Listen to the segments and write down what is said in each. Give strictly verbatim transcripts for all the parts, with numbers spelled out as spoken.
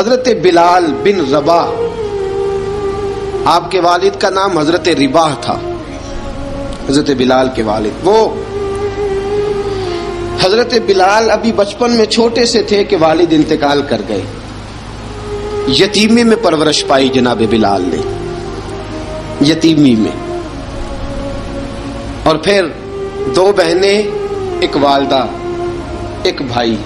हजरत बिलाल बिन रबाह, आपके वालिद का नाम हजरत रिबाह था, हजरत बिलाल के वालिद। वो हजरत बिलाल अभी बचपन में छोटे से थे कि वालिद इंतकाल कर गए। यतीमी में परवरिश पाई जनाब बिलाल ने, यतीमी में। और फिर दो बहनें, एक वालदा, एक भाई।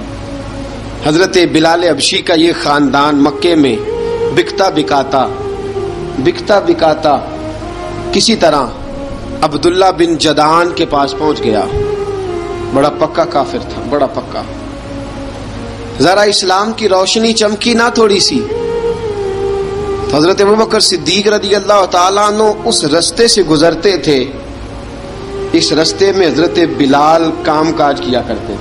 हजरत बिलाल अबशी का ये ख़ानदान मक्के में बिकता बिकाता बिकता बिकाता किसी तरह अब्दुल्ला बिन जदान के पास पहुंच गया। बड़ा पक्का काफिर था, बड़ा पक्का। ज़रा इस्लाम की रोशनी चमकी ना थोड़ी सी, तो हजरत अबू बकर सिद्दीक रदियल्लाहु ताला अन्हु उस रस्ते से गुजरते थे। इस रस्ते में हजरत बिलाल काम काज किया करते थे,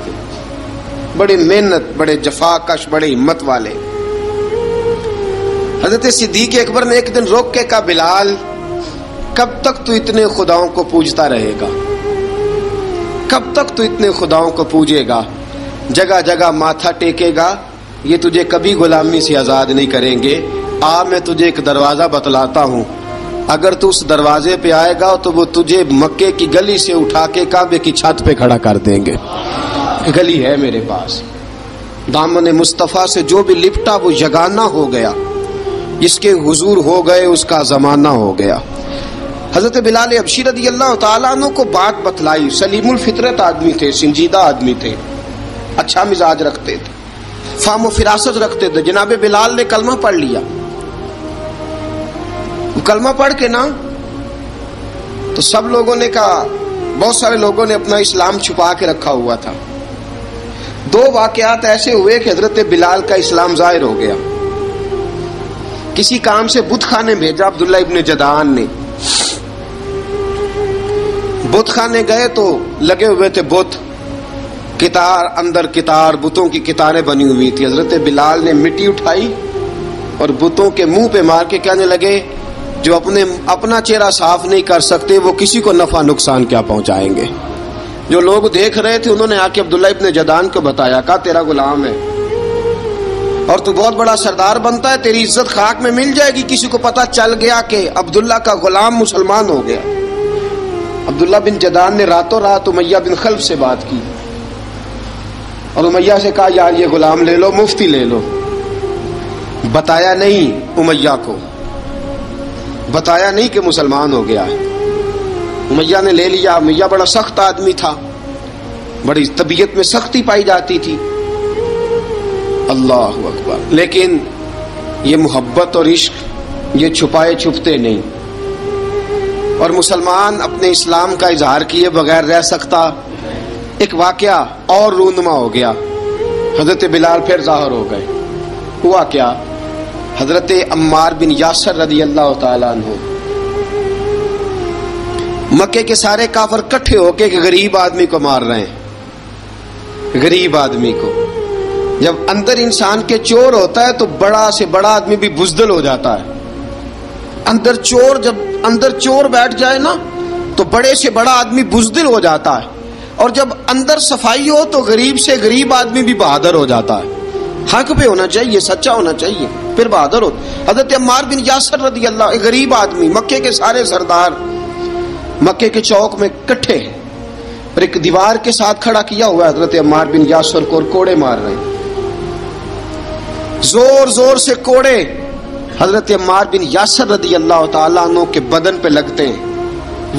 बड़े मेहनत, बड़े जफाकश, बड़े हिम्मत वाले। हजरत सिद्दीक अकबर ने एक दिन रोक के कहा, बिलाल कब तक तू इतने खुदाओं को पूजता रहेगा, कब तक तू इतने खुदाओं को पूजेगा, जगह जगह माथा टेकेगा, ये तुझे कभी गुलामी से आज़ाद नहीं करेंगे। आ मैं तुझे एक दरवाज़ा बतलाता हूँ, अगर तू उस दरवाजे पे आएगा तो वो तुझे मक्के की गली से उठा के काबे की छत पे खड़ा कर देंगे। गली है मेरे पास। दामन मुस्तफ़ा से जो भी लिपटा वो यगाना हो गया, जिसके हुजूर हो गए उसका ज़माना हो गया। हज़रत बिलाल अबशी रदियल्लाहु ताला अन्हु को बात बतलाई। सलीमुल फितरत आदमी थे, संजीदा आदमी थे, अच्छा मिजाज रखते थे, फाम व फिरासत रखते थे। जनाब बिलाल ने कलमा पढ़ लिया। कलमा पढ़ के ना तो सब लोगों ने कहा, बहुत सारे लोगों ने अपना इस्लाम छुपा के रखा हुआ था। दो वाकयात ऐसे हुए कि हजरत बिलाल का इस्लाम जाहिर हो गया। किसी काम से बुत खाने भेजा अब्दुल्ला इब्न जदान ने। बुत खाने गए तो लगे हुए थे बुत, कितार अंदर कितार, बुतों की कितारें बनी हुई थी। हजरत बिलाल ने मिट्टी उठाई और बुतों के मुंह पे मार के कहने लगे, जो अपने अपना चेहरा साफ नहीं कर सकते वो किसी को नफा नुकसान क्या पहुंचाएंगे। जो लोग देख रहे थे उन्होंने आके अब्दुल्ला इब्न जदान को बताया, कहा तेरा गुलाम है और तू बहुत बड़ा सरदार बनता है, तेरी इज्जत खाक में मिल जाएगी। किसी को पता चल गया कि अब्दुल्ला का गुलाम मुसलमान हो गया। अब्दुल्ला बिन जदान ने रातों रात उमैया बिन खल्फ से बात की और उमैया से कहा, यार ये गुलाम ले लो, मुफ्ती ले लो। बताया नहीं उमैया को, बताया नहीं कि मुसलमान हो गया है। उमैया ने ले लिया। उमैया बड़ा सख्त आदमी था, बड़ी तबीयत में सख्ती पाई जाती थी। अल्लाह हू अकबर। लेकिन ये मोहब्बत और इश्क ये छुपाए छुपते नहीं, और मुसलमान अपने इस्लाम का इजहार किए बगैर रह सकता। एक वाकया और रूनमा हो गया। हजरत बिलाल फिर ज़ाहिर हो गए। हुआ क्या, हजरत अम्मार बिन यासर रदियल्लाहु ताला अन्हु, मक्के के सारे काफर इकट्ठे होके गरीब आदमी को मार रहे हैं, गरीब आदमी को। जब अंदर इंसान के चोर होता है तो बड़ा से बड़ा आदमी भी बुजदल हो जाता है। अंदर चोर, जब अंदर चोर बैठ जाए ना तो बड़े से बड़ा आदमी बुजदल हो जाता है, और जब अंदर सफाई हो तो गरीब से गरीब आदमी भी बहादुर हो जाता है। हक पे होना चाहिए, सच्चा होना चाहिए, फिर बहादुर हो। हजरत अम्मार बिन यासर रदियल्लाहु, गरीब आदमी, मक्के के सारे सरदार मक्के के चौक में इकट्ठे हैं और एक दीवार के साथ खड़ा किया हुआ हजरत अम्मार बिन यासर को, और कोड़े मार रहे हैं, जोर जोर से कोड़े हजरत अम्मार बिन यासर रदियल्लाहु ताला अन्हु के बदन पे लगते हैं।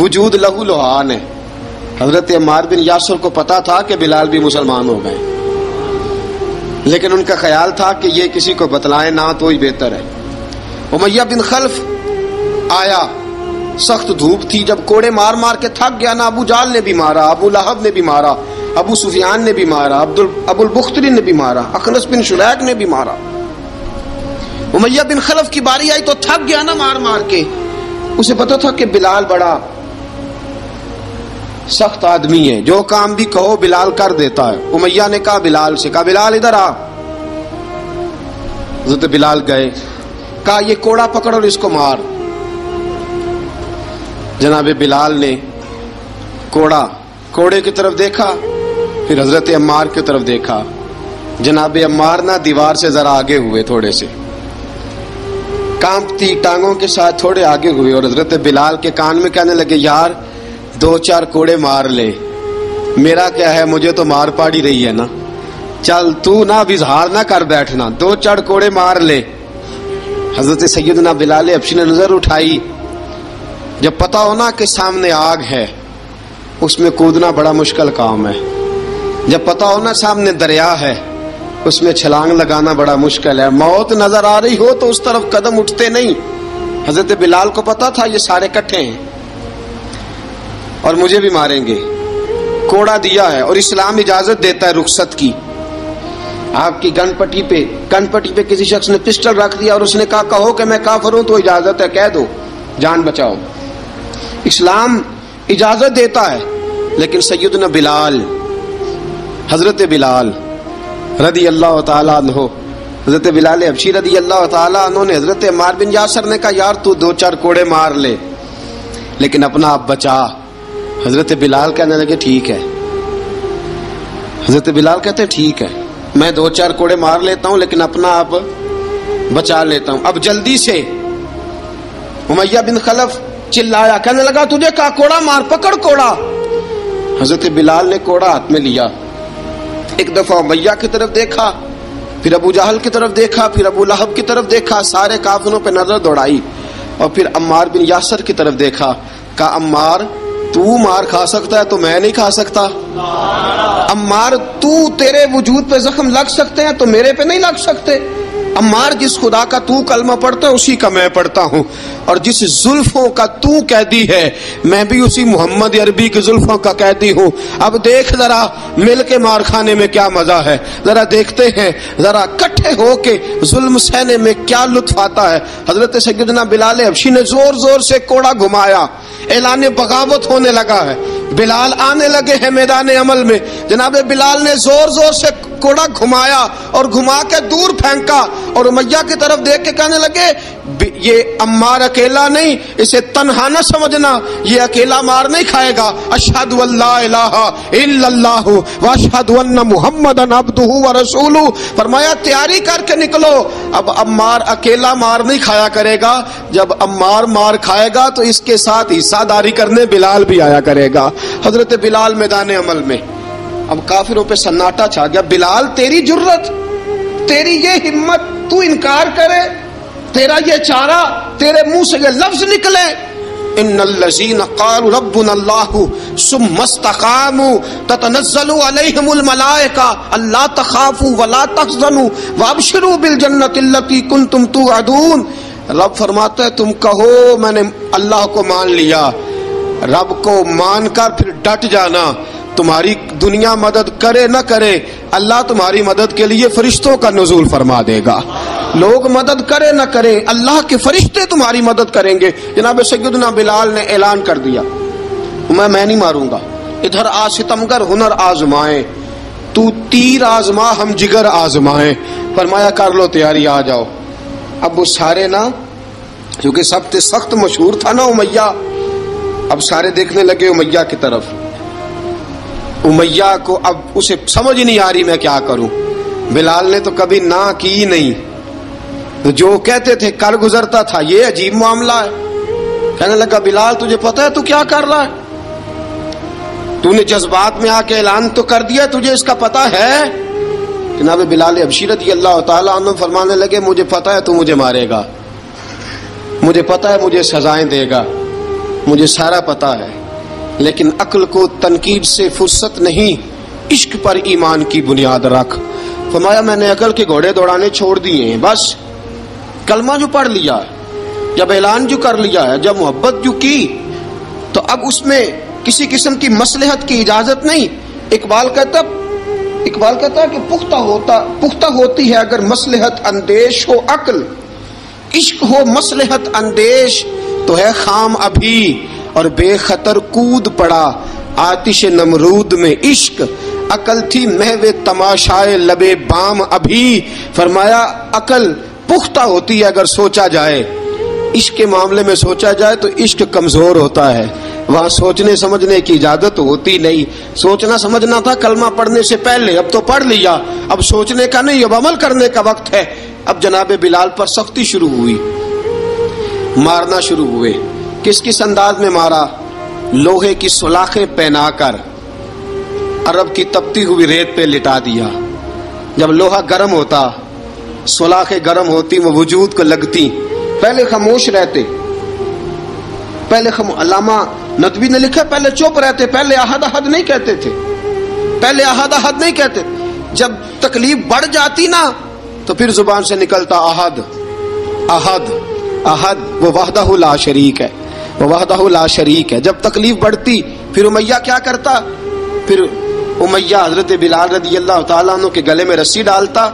वजूद लहू लुहान है। हजरत अम्मार बिन यासर को पता था कि बिलाल भी मुसलमान हो गए, लेकिन उनका ख्याल था कि ये किसी को बतलाएं ना तो ही बेहतर है। उमैया बिन खल्फ आया, सख्त धूप थी, जब कोड़े मार मार के थक गया ना, अबू जाल ने भी मारा, अबू लहब ने भी मारा, अबू सुफियान ने भी मारा, अब्दुल अबुल बुख्तरी ने भी मारा, अखनस बिन शुरैक ने भी मारा। उमैया बिन खल्फ की बारी आई तो थक गया ना मार मार के। उसे पता था कि बिलाल बड़ा सख्त आदमी है, जो काम भी कहो बिलाल कर देता है। उमैया ने कहा बिलाल से, कहा बिलाल इधर आ। हजरत बिलाल गए, कहा ये कोड़ा पकड़ और इसको मार। जनाब बिलाल ने कोड़ा, कोड़े की तरफ देखा, फिर हजरत अम्मार की तरफ देखा। जनाब अम्मार ना दीवार से जरा आगे हुए थोड़े से, कांपती टांगों के साथ थोड़े आगे हुए और हजरत बिलाल के कान में कहने लगे, यार दो चार कोड़े मार ले, मेरा क्या है, मुझे तो मार पाड़ी रही है ना, चल तू ना अब इजहार ना कर बैठना, दो चार कोड़े मार ले। हजरत सैयदना बिलाल हबशी ने नजर उठाई, जब पता हो ना कि सामने आग है उसमें कूदना बड़ा मुश्किल काम है, जब पता हो ना सामने दरिया है उसमें छलांग लगाना बड़ा मुश्किल है, मौत नजर आ रही हो तो उस तरफ कदम उठते नहीं। हजरत बिलाल को पता था ये सारे इकट्ठे हैं और मुझे भी मारेंगे, कोड़ा दिया है और इस्लाम इजाजत देता है रुखसत की। आपकी गनपट्टी पे गनपट्टी पे किसी शख्स ने पिस्टल रख दिया और उसने कहा कहो कि मैं काफिर हूं तो इजाजत है, कह दो जान बचाओ, इस्लाम इजाजत देता है। लेकिन सैयदना बिलाल, हजरत बिलाल रदी अल्लाह तआला अन्हो, हजरत बिलाल हबशी रदी अल्लाह तआला अन्हो ने हजरत अम्मार बिन यासर ने कहा, यार तू दो चार कोड़े मार ले लेकिन अपना आप बचा। हजरत बिलाल कहने लगे ठीक है, हजरत बिलाल कहते हैं ठीक है, मैं दो चार कोड़े मार लेता हूं लेकिन अपना आप बचा लेता हूं। अब जल्दी से उमैया बिन खलफ चिल्लाया, कहने लगा तुझे कहा कोड़ा मार, पकड़ कोड़ा। हजरत बिलाल ने कोड़ा हाथ में लिया, एक दफा उमैया की तरफ देखा, फिर अबू जहल की तरफ देखा, फिर अबू लहब की तरफ देखा, सारे काफिरों पर नजर दौड़ाई और फिर अम्मार बिन यासर की तरफ देखा, कहा अम्मार तू मार खा सकता है तो मैं नहीं खा सकता, अम्मार तू तेरे वजूद पे जख्म लग सकते हैं तो मेरे पे नहीं लग सकते, अम्मार जिस खुदा का तू कलमा पढ़ता है उसी का मैं पढ़ता हूँ, और जिस जुल्फों का तू कैदी है मैं भी उसी मोहम्मद अरबी के जुल्फों का कैदी हूँ। अब देख जरा मिल के मार खाने में क्या मजा है, जरा देखते हैं जरा इकट्ठे होके जुल्म सहने में क्या लुत्फ आता है। हजरत सैयदना बिलाल हबशी ने जोर जोर से कोड़ा घुमाया, ऐलान बगावत होने लगा है, बिलाल आने लगे हैं मैदान अमल में। जनाब बिलाल ने जोर जोर से कोड़ा घुमाया और घुमा के दूर फेंका और उमैया की तरफ देख के कहने लगे, ये अम्मार अकेला नहीं, इसे तन्हा न समझना, ये अकेला मार नहीं खाएगा, अशहदु अल्ला इलाहा इल्लल्लाह व अशहदु अन्ना मुहम्मदन अब्दुहु व रसूलुहु। फरमाया तैयारी करके निकलो, अब अम्मार अकेला मार नहीं खाया करेगा, जब अम्मार मार खाएगा तो इसके साथ हिस्सादारी करने बिलाल भी आया करेगा। हजरत बिलाल मैदान अमल में, अब काफिरों पे सन्नाटा छा गया, बिलाल तेरी जुर्रत, तेरी ये हिम्मत, तू इनकार करे, तेरा ये चारा, तेरे मुंह से ये लफ्ज निकले, इन्नल्लज़ीना क़ालू रब्बुना अल्लाहु सुम्मा इस्तक़ामू ततनज़्ज़लु अलैहिमुल मलाइका अल्ला तख़ाफ़ू वला तहज़नू वअबशिरू बिल जन्नतिल्लती कुंतुम तुअदून। रब फरमाता है तुम कहो मैंने अल्लाह को मान लिया, रब को मान कर फिर डट जाना, तुम्हारी दुनिया मदद करे ना करे अल्लाह तुम्हारी मदद के लिए फरिश्तों का नुज़ूल फरमा देगा, लोग मदद करे ना करे अल्लाह के फरिश्ते तुम्हारी मदद करेंगे। जनाब सैयदना बिलाल ने ऐलान कर दिया मैं मैं नहीं मारूंगा, इधर आ सितमगर हुनर आजमाए, तू तीर आजमा हम जिगर आजमाए। फरमाया कर लो तैयारी, आ जाओ। अब वो सारे ना, क्योंकि सबसे सख्त मशहूर था ना उमैया, अब सारे देखने लगे उमैया की तरफ, उमैया को अब उसे समझ ही नहीं आ रही मैं क्या करूं, बिलाल ने तो कभी ना की नहीं, तो जो कहते थे कर गुजरता था, ये अजीब मामला है। कहने लगा बिलाल तुझे पता है तू क्या कर रहा है, तूने जज्बात में आके ऐलान तो कर दिया, तुझे इसका पता है। जनाब बिलाल हबशी रज़ियल्लाहु तआला अन्हु फरमाने लगे मुझे पता है तू मुझे मारेगा, मुझे पता है मुझे सजाएं देगा, मुझे सारा पता है, लेकिन अक्ल को तनकीद से फुर्सत नहीं, इश्क पर ईमान की बुनियाद रख। फरमाया मैंने अकल के घोड़े दौड़ाने छोड़ दिए हैं, बस कलमा जो पढ़ लिया है, जब ऐलान जो कर लिया है, जब मोहब्बत जो की, तो अब उसमें किसी किस्म की मसलहत की इजाजत नहीं। इकबाल कहता इकबाल कहता है कि पुख्ता होता पुख्ता होती है अगर मसलहत अंदेश हो अक्ल, इश्क हो मसलहत अंदेश तो है खाम अभी और बेखतर कूद पड़ा आतिश नमरूद में इश्क, अकल थी महवे तमाशाए लबे बाम अभी। फरमाया अकल पुख्ता होती है अगर सोचा जाए, इश्क के मामले में सोचा जाए तो इश्क कमजोर होता है, वहां सोचने समझने की इजाजत होती नहीं। सोचना समझना था कलमा पढ़ने से पहले, अब तो पढ़ लिया, अब सोचने का नहीं, अब अमल करने का वक्त है। अब जनाब बिलाल पर सख्ती शुरू हुई, मारना शुरू हुए। किस किस अंदाज में मारा? लोहे की सलाखें पहनाकर अरब की तपती हुई रेत पे लिटा दिया। जब लोहा गर्म होता, सलाखें गर्म होती, वो वजूद को लगती। पहले खामोश रहते, पहले खम अलामा नदवी ने लिखा पहले चुप रहते, पहले अहद अहद नहीं कहते थे, पहले अहद अहद नहीं कहते। जब तकलीफ बढ़ जाती ना तो फिर जुबान से निकलता अहद अहद अहद। वो वहदहु ला शरीक है, वो वहदहु ला शरीक है। जब तकलीफ बढ़ती फिर उमैया क्या करता? फिर उमैया हजरत बिलाल रदियल्लाहु ताला अन्हु के गले में रस्सी डालता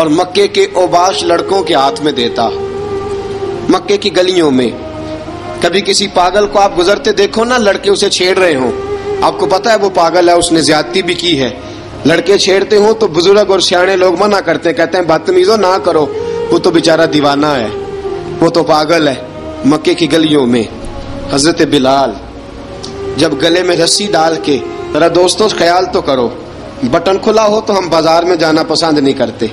और मक्के के ओबाश लड़कों के हाथ में देता। मक्के की गलियों में कभी किसी पागल को आप गुजरते देखो ना, लड़के उसे छेड़ रहे हों, आपको पता है वो पागल है, उसने ज्यादती भी की है, लड़के छेड़ते हों तो बुजुर्ग और सियाने लोग मना करते हैं, कहते हैं बदतमीजो ना करो, वो तो बेचारा दीवाना है, वो तो पागल है। मक्के की गलियों में हजरत बिलाल जब गले में रस्सी डाल के, जरा दोस्तों ख्याल तो करो, बटन खुला हो तो हम बाजार में जाना पसंद नहीं करते,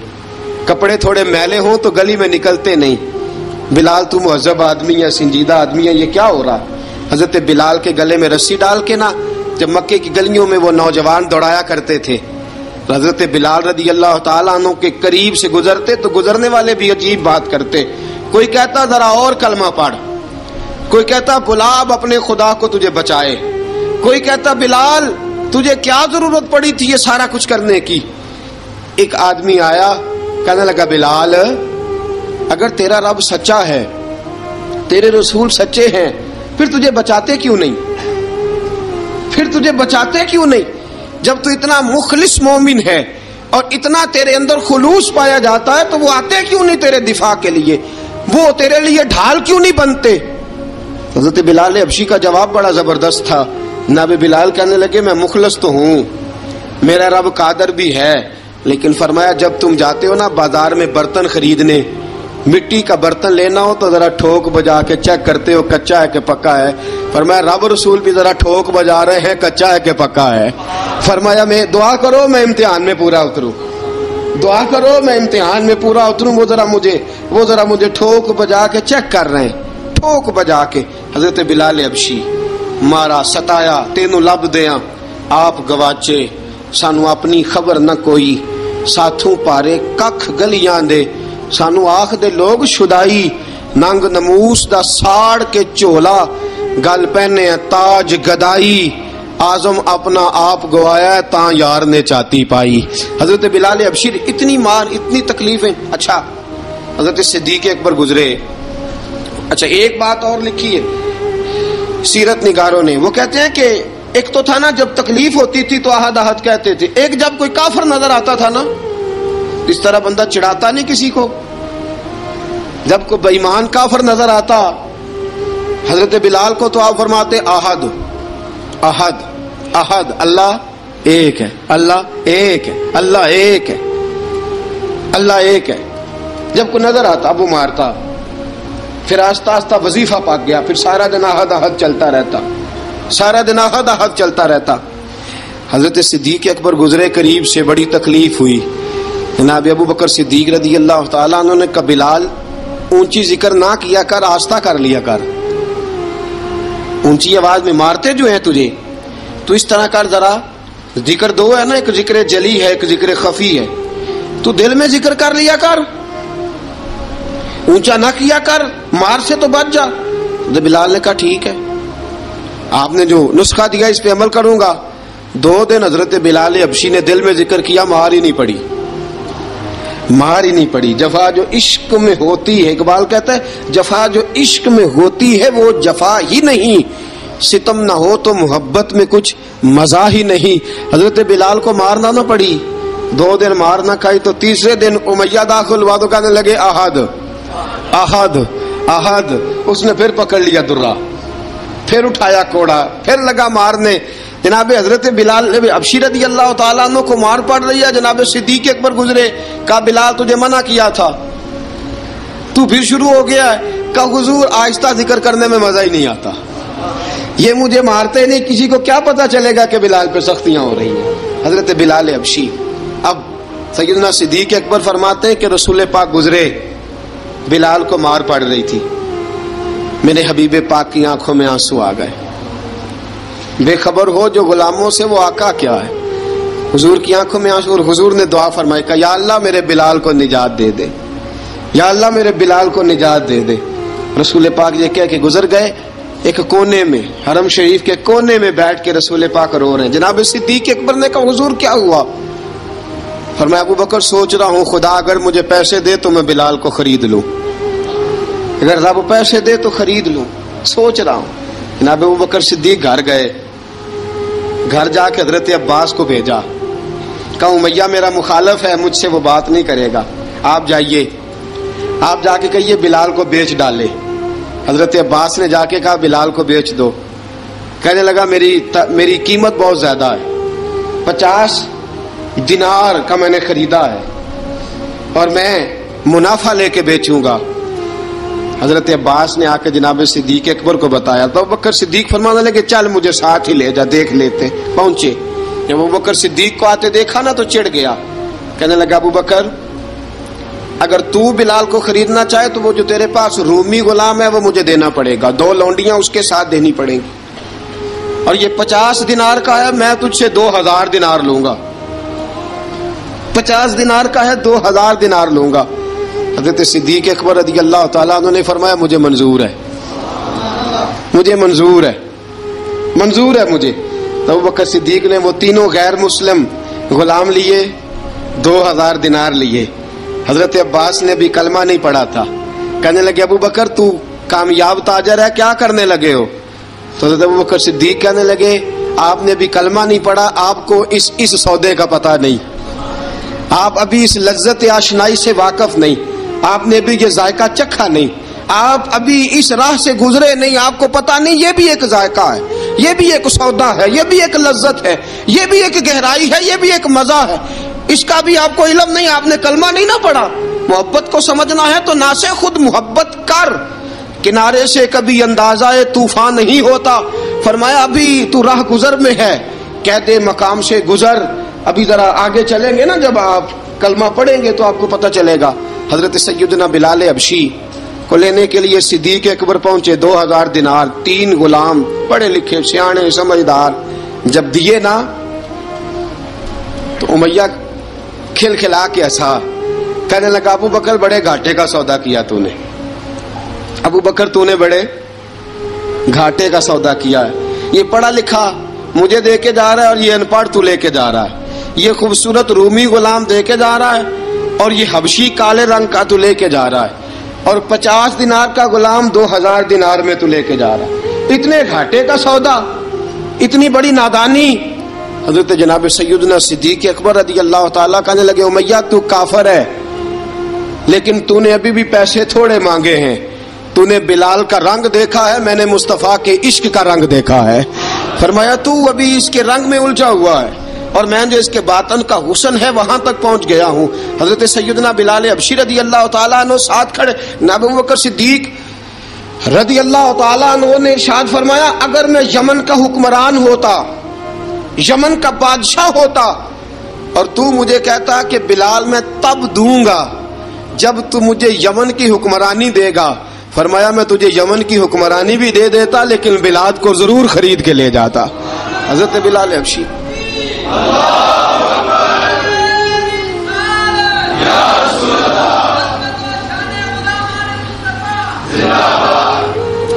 कपड़े थोड़े मैले हों तो गली में निकलते नहीं। बिलाल तू मुहजब आदमी है, संजीदा आदमी है, ये क्या हो रहा? हजरत बिलाल के गले में रस्सी डाल के ना, जब मक्के की गलियों में वो नौजवान दौड़ाया करते थे, हजरत बिलाल रदी अल्लाह ताला अन्हु के करीब से गुजरते तो गुजरने वाले भी अजीब बात करते। कोई कहता जरा और कलमा पढ़, कोई कहता गुलाब अपने खुदा को तुझे बचाए, कोई कहता बिलाल तुझे क्या जरूरत पड़ी थी ये सारा कुछ करने की। एक आदमी आया, कहने लगा बिलाल अगर तेरा रब सच्चा है, तेरे रसूल सच्चे हैं, फिर तुझे बचाते क्यों नहीं, फिर तुझे बचाते क्यों नहीं? जब तू इतना मुखलिस मोमिन है और इतना तेरे अंदर खुलूस पाया जाता है तो वो आते क्यों नहीं तेरे दिफा के लिए, वो तेरे लिए ढाल क्यों नहीं बनते? हजरत बिलाल हबशी का जवाब बड़ा जबरदस्त था। नाबे बिलाल कहने लगे मैं मुखलस तो हूँ, मेरा रब कादर भी है, लेकिन फरमाया जब तुम जाते हो ना बाजार में बर्तन खरीदने, मिट्टी का बर्तन लेना हो तो जरा ठोक बजा के चेक करते हो कच्चा है कि पक्का है। फरमाया रब रसूल भी जरा ठोक बजा रहे हैं कच्चा है कि पक्का है। फरमाया मैं दुआ करो मैं इम्तिहान में पूरा उतरूँ, दुआ करो मैं इम्तिहान में पूरा उतरूँ, वो जरा मुझे वो जरा मुझे ठोक बजा के चेक कर रहे हैं, ठोक बजा के। हजरत बिलाल हबशी मारा, सताया, तेनू लब दिया आप गवाचे, सानू अपनी खबर न कोई, साथू पारे कख गलियां दे, सानू आखदे लोग शुदाई, नंग नमूस दा साड़ के झोला, गल पहने ताज गदाई, आजम अपना आप गवाया तां यार ने चाती पाई। हजरत बिलाल हबशी इतनी मार, इतनी तकलीफें। अच्छा हजरत सिद्दीक अकबर गुजरे। अच्छा एक बात और लिखी है सीरत निगारों ने, वो कहते हैं कि एक तो था ना जब तकलीफ होती थी तो आहद आहद कहते थे, एक जब कोई काफिर नजर आता था ना, इस तरह बंदा चिढ़ाता नहीं किसी को, जब कोई बेईमान काफिर नजर आता हजरत बिलाल को तो आप फरमाते अहद अहद अहद, अल्लाह एक है, अल्लाह एक है, अल्लाह एक है, अल्लाह एक है। जब कोई नजर आता अब वो मारता, फिर आस्ता आस्ता वजीफा पा गया, फिर सारा दिन अहद अहद चलता रहता, सारा दिन अहद अहद चलता रहता। हजरत सिद्दीक अकबर गुजरे करीब से, बड़ी तकलीफ हुई। जनाब अबू बकर सिद्दीक रदी अल्लाह ताला अन्हु ने कहा बिलाल ऊंची जिक्र ना किया कर, आस्ता कर लिया कर, ऊंची आवाज में मारते जो है तुझे, तू इस तरह कर जरा। जिक्र दो है ना, एक जिक्र जली है, एक जिक्र खफी है, तू दिल में जिक्र कर लिया कर, ऊंचा ना किया कर, मार से तो बच जा। तो बिलाल ने कहा ठीक है, आपने जो नुस्खा दिया इस पर अमल करूंगा। दो दिन हजरत बिलाल हबशी ने दिल में जिक्र किया, मार ही नहीं पड़ी, मार ही नहीं पड़ी। जफा जो इश्क में होती है, इकबाल कहता है जफा जो इश्क में होती है वो जफा ही नहीं, सितम ना हो तो मोहब्बत में कुछ मजा ही नहीं। हजरत बिलाल को मारना ना पड़ी, दो दिन मार ना खाई तो तीसरे दिन उमैया दाखिल हुआ तो कहने लगे अहद अहद अहद। उसने फिर पकड़ लिया दुर्रा, फिर उठाया कोड़ा, फिर लगा मारने। जनाब हजरत बिलाल हबशी रदी अल्लाह ताला अन्हु को मार पड़ रही है। जनाब सिद्दीक अकबर गुजरे, कहा बिलाल तुझे मना किया था, तू फिर शुरू हो गया है। कहा हुजूर आहिस्ता जिक्र करने में मजा ही नहीं आता, ये मुझे मारते नहीं, किसी को क्या पता चलेगा कि बिलाल पे सख्तियां हो रही हैं। हजरत बिलाल हबशी। अब सैयदना सिद्दीक अकबर फरमाते हैं कि रसूल पाक गुजरे, बिलाल को मार पड़ रही थी। मेरे हबीब पाक की आंखों में आंसू आ गए। बेखबर हो जो गुलामों से वो आका क्या है। हुजूर की आंखों में आंसू, और हुजूर ने दुआ फरमाई का या अल्लाह मेरे बिलाल को निजात दे दे, या अल्लाह मेरे बिलाल को निजात दे दे। रसूल पाक ये कह के गुजर गए। एक कोने में, हरम शरीफ के कोने में बैठ के रसूल पाक रो रहे हैं। जनाब सिद्दीक अकबर ने कहा हुजूर क्या हुआ? फरमाया अबू बकर सोच रहा हूँ खुदा अगर मुझे पैसे दे तो मैं बिलाल को खरीद लूँ, अगर रब पैसे दे तो खरीद लूँ, सोच रहा हूँ। जनाब अबू बकर सिद्दीक घर गए, घर जाके हजरत अब्बास को भेजा, कहा उमैया मेरा मुखालफ है, मुझसे वो बात नहीं करेगा, आप जाइए, आप जाके कहिए बिलाल को बेच डाले। हजरत अब्बास ने जाके कहा बिलाल को बेच दो। कहने लगा मेरी मेरी कीमत बहुत ज़्यादा है, पचास दिनार का मैंने खरीदा है और मैं मुनाफा लेके बेचूंगा। हजरत अब्बास ने आके जनाब सिद्दीक अकबर को बताया तो अबू बकर सिद्दीक फरमाने लगे चल मुझे साथ ही ले जा, देख लेते। पहुंचे, जब अबू बकर सिद्दीक को आते देखा ना तो चिढ़ गया। कहने लगा अबू बकर अगर तू बिलाल को खरीदना चाहे तो वो जो तेरे पास रूमी गुलाम है वो मुझे देना पड़ेगा, दो लौंडियां उसके साथ देनी पड़ेंगी, और ये पचास दिनार का है, मैं तुझसे दो हजार दिनार लूंगा, पचास दिनार का है दो हजार दिनार लूंगा। हजरत सिद्दीक अकबर रज़ी अल्लाह तआला अन्हु ने फरमाया मुझे मंजूर है, मुझे मंजूर है, मंजूर है मुझे। तब अबू बकर सिद्दीक ने वो तीनों गैर मुस्लिम गुलाम लिए, दो हजार दिनार लिए। हजरत अब्बास ने भी कलमा नहीं पढ़ा था, कहने लगे अबू बकर तू कामयाब ताजर है, क्या करने लगे हो? तो हजरत अबू बकर सिद्दीक कहने लगे आपने भी कलमा नहीं पढ़ा, आपको इस इस सौदे का पता नहीं, आप अभी इस लज्जत आशनाई से वाकफ नहीं, आपने भी ये जायका चखा नहीं, आप अभी इस राह से गुजरे नहीं, आपको पता नहीं ये भी एक जायका है, ये भी एक सौदा है, ये भी एक लज्जत है, ये भी एक गहराई है, ये भी एक मजा है, इसका भी आपको इल्म नहीं, आपने कलमा नहीं ना पढ़ा। मोहब्बत को समझना है तो ना से खुद मोहब्बत कर, किनारे से कभी अंदाजा तूफान नहीं होता। फरमाया अभी तू राह गुजर में है, कहते मकाम से गुजर, अभी जरा आगे चलेंगे ना, जब आप कलमा पढ़ेंगे तो आपको पता चलेगा। हजरत सैयदना बिलाल अबशी को लेने के लिए सिद्दीक अकबर पहुंचे, दो हजार दिनार, तीन गुलाम पढ़े लिखे सियाने समझदार, जब दिए ना तो उमैया खिलखिला के हंसा, कहने लगा अबू बकर बड़े घाटे का सौदा किया तूने, अबू बकर तूने बड़े घाटे का सौदा किया है, ये पढ़ा लिखा मुझे दे के जा रहा है और ये अनपढ़ तू लेके जा रहा है, ये खूबसूरत रूमी गुलाम दे के जा रहा है और ये हबशी काले रंग का तू लेके जा रहा है, और पचास दिनार का गुलाम दो हजार दिनार में तू लेके जा रहा है, इतने घाटे का सौदा, इतनी बड़ी नादानी। हजरत जनाब सैयदना सिद्दीक अकबर रज़ी अल्लाह ताला कहने लगे उमैया तू काफर है, लेकिन तूने अभी भी पैसे थोड़े मांगे हैं, तूने बिलाल का रंग देखा है, मैंने मुस्तफ़ा के इश्क का रंग देखा है। फरमाया तू अभी इसके रंग में उलझा हुआ है और मैं जो इसके बातन का हुसन है वहां तक पहुंच गया हूँ। हजरत सैयदना बिलाल अबशी रदी अल्लाह तआला अन्हु साथ खड़े, जनाब अबू बकर सिद्दीक रदी अल्लाह तआला अन्हु ने इरशाद फरमाया अगर मैं यमन का हुक्मरान होता, यमन का बादशाह होता, और तू मुझे कहता कि बिलाल मैं तब दूंगा जब तू मुझे यमन की हुक्मरानी देगा, फरमाया मैं तुझे यमन की हुक्मरानी भी दे देता लेकिन बिलाल को जरूर खरीद के ले जाता। हजरत बिलाल अबशी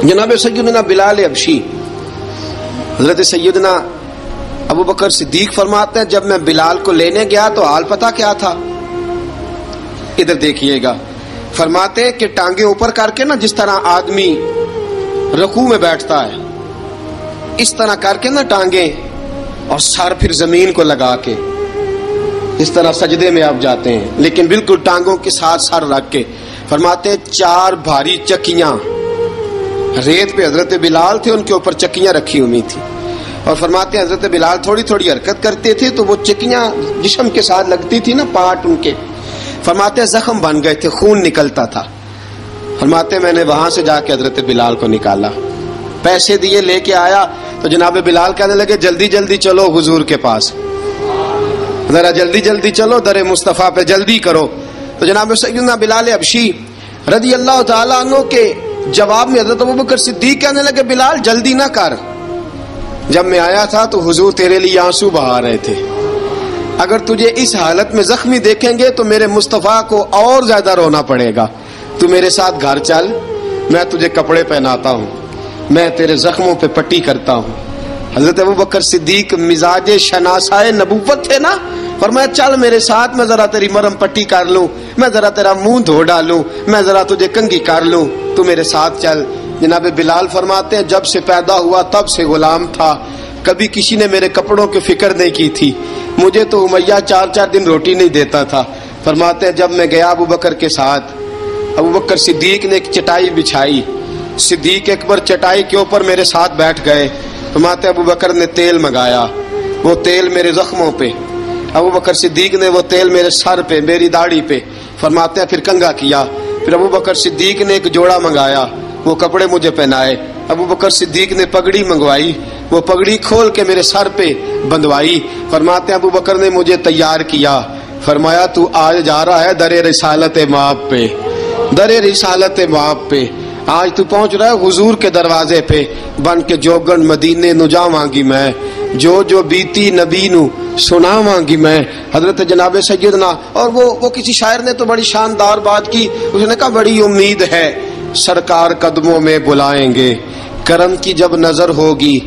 जनाब सैयदना बिलाल अबशी हजरत सैयदना अबू बकर सिद्दीक फरमाते हैं जब मैं बिलाल को लेने गया तो हाल पता क्या था? इधर देखिएगा। फरमाते हैं कि टांगे ऊपर करके ना, जिस तरह आदमी रकू में बैठता है, इस तरह करके ना टांगे, और सर फिर जमीन को लगा के इस तरह सजदे में आप जाते हैं, लेकिन बिल्कुल टांगों के साथ सर रख के। फरमाते चार भारी चक्कियां रेत पे हजरत बिलाल थे, उनके ऊपर चक्कियां रखी हुई थी, और फरमाते हजरत बिलाल थोड़ी थोड़ी हरकत करते थे तो वो चक्कियां जिस्म के साथ लगती थी ना, पार्ट उनके। फरमाते जख्म बन गए थे, खून निकलता था। फरमाते मैंने वहां से जाके हजरत बिलाल को निकाला, पैसे दिए, लेके आया तो जनाब बिलाल कहने लगे जल्दी जल्दी चलो हुजूर के पास, जरा जल्दी जल्दी चलो, दरे मुस्तफ़ा पे जल्दी करो। तो जनाब सैयदना बिलाल अबशी रज़ी अल्लाह ताला अन्हु के जवाब में हज़रत अबू बकर सिद्दीक़ कहने लगे, बिलाल जल्दी ना कर, जब मैं आया था तो हुजूर तेरे लिए आंसू बहा रहे थे, अगर तुझे इस हालत में जख्मी देखेंगे तो मेरे मुस्तफ़ा को और ज्यादा रोना पड़ेगा। तू मेरे साथ घर चल, मैं तुझे कपड़े पहनाता हूँ, मैं तेरे जख्मों पे पट्टी करता हूँ। हजरत अबू बकर सिद्दीक मिजाज शनासाए नबूवत थे ना, फरमाया चल मेरे साथ, मैं जरा तेरी मरहम पट्टी कर लूं, मैं जरा तेरा मुंह धो डालूं, मैं जरा तुझे कंगी कर लूं, तू मेरे साथ चल। जनाब बिलाल फरमाते हैं, जब से पैदा हुआ तब से गुलाम था, कभी किसी ने मेरे कपड़ों की फिक्र नहीं की थी, मुझे तो उमैया चार चार दिन रोटी नहीं देता था। फरमाते हैं, जब मैं गया अबू बकर के साथ, अबू बकर सिद्दीक ने एक चटाई बिछाई, सिद्दीक अकबर चटाई के ऊपर मेरे साथ बैठ गए। फरमाते अबू बकर ने तेल मंगाया, वो तेल मेरे जख्मों पे, अबू बकर सिद्दीक ने वो तेल मेरे सर पे, मेरी दाढ़ी पे। फरमाते हैं, फिर कंगा किया, फिर अबू बकर सिद्दीक ने एक जोड़ा मंगाया, वो कपड़े मुझे पहनाए। अबू बकर सिद्दीक ने पगड़ी मंगवाई, वो पगड़ी खोल के मेरे सर पे बंधवाई। फरमाते हैं, अबू बकर ने मुझे तैयार किया। फरमाया, तू आज जा रहा है दरे रिसालत माप पे, दरे रिसालत माप पे आज तू पहुंच रहा है, हुजूर के दरवाजे पे। बन के जोगन मदीने नु जावांगी मैं, जो जो बीती नबी नु सुनावांगी मैं। हजरत जनाब सैयदना, और वो वो किसी शायर ने तो बड़ी शानदार बात की, उसने कहा बड़ी उम्मीद है सरकार कदमों में बुलाएंगे, करम की जब नजर होगी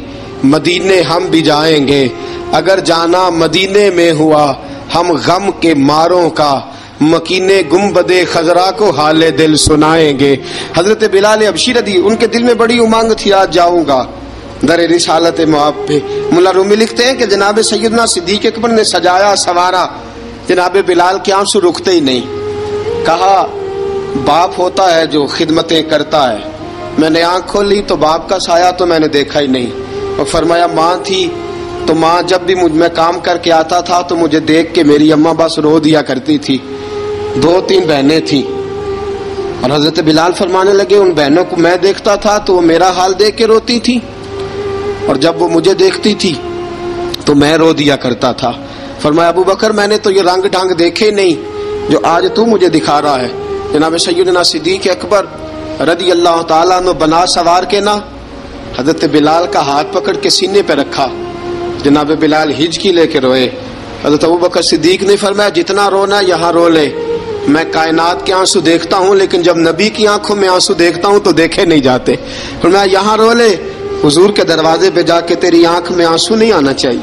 मदीने हम भी जाएंगे, अगर जाना मदीने में हुआ हम गम के मारों का, मकीने गुम्बदे खजरा को हाले दिल सुनाएंगे। हजरत बिलाल अबशी रदी, उनके दिल में बड़ी उमंग थी, आज जाऊंगा दरे रिसालत मआब पे। मुल्ला रूमी लिखते हैं कि जनाब सैयदना सिद्दीक अकबर ने सजाया सवारा, जनाब बिलाल के आंसू रुकते ही नहीं। कहा, बाप होता है जो खिदमतें करता है, मैंने आँख खोली तो बाप का साया तो मैंने देखा ही नहीं। और फरमाया, माँ थी तो माँ जब भी मुझ में काम करके आता था तो मुझे देख के मेरी अम्मा बस रो दिया करती थी। दो तीन बहनें थीं, और हजरत बिलाल फरमाने लगे, उन बहनों को मैं देखता था तो वो मेरा हाल देख के रोती थी, और जब वो मुझे देखती थी तो मैं रो दिया करता था। फरमाया, अबू बकर मैंने तो ये रंग ढंग देखे नहीं जो आज तू मुझे दिखा रहा है। जनाब सैयदना सिद्दीक अकबर रज़ी अल्लाह ताला अन्हु बना सवार के ना, हजरत बिलाल का हाथ पकड़ के सीने पर रखा। जनाब बिलाल हिचकी लेके रोए। हजरत अबू बकर सिद्दीक ने फरमाया, जितना रोना यहाँ रो ले, मैं कायनात के आंसू देखता हूँ, लेकिन जब नबी की आंखों में आंसू देखता हूँ तो देखे नहीं जाते। फिर मैं यहाँ रो ले, हुजूर के दरवाजे पे जाके तेरी आंख में आंसू नहीं आना चाहिए,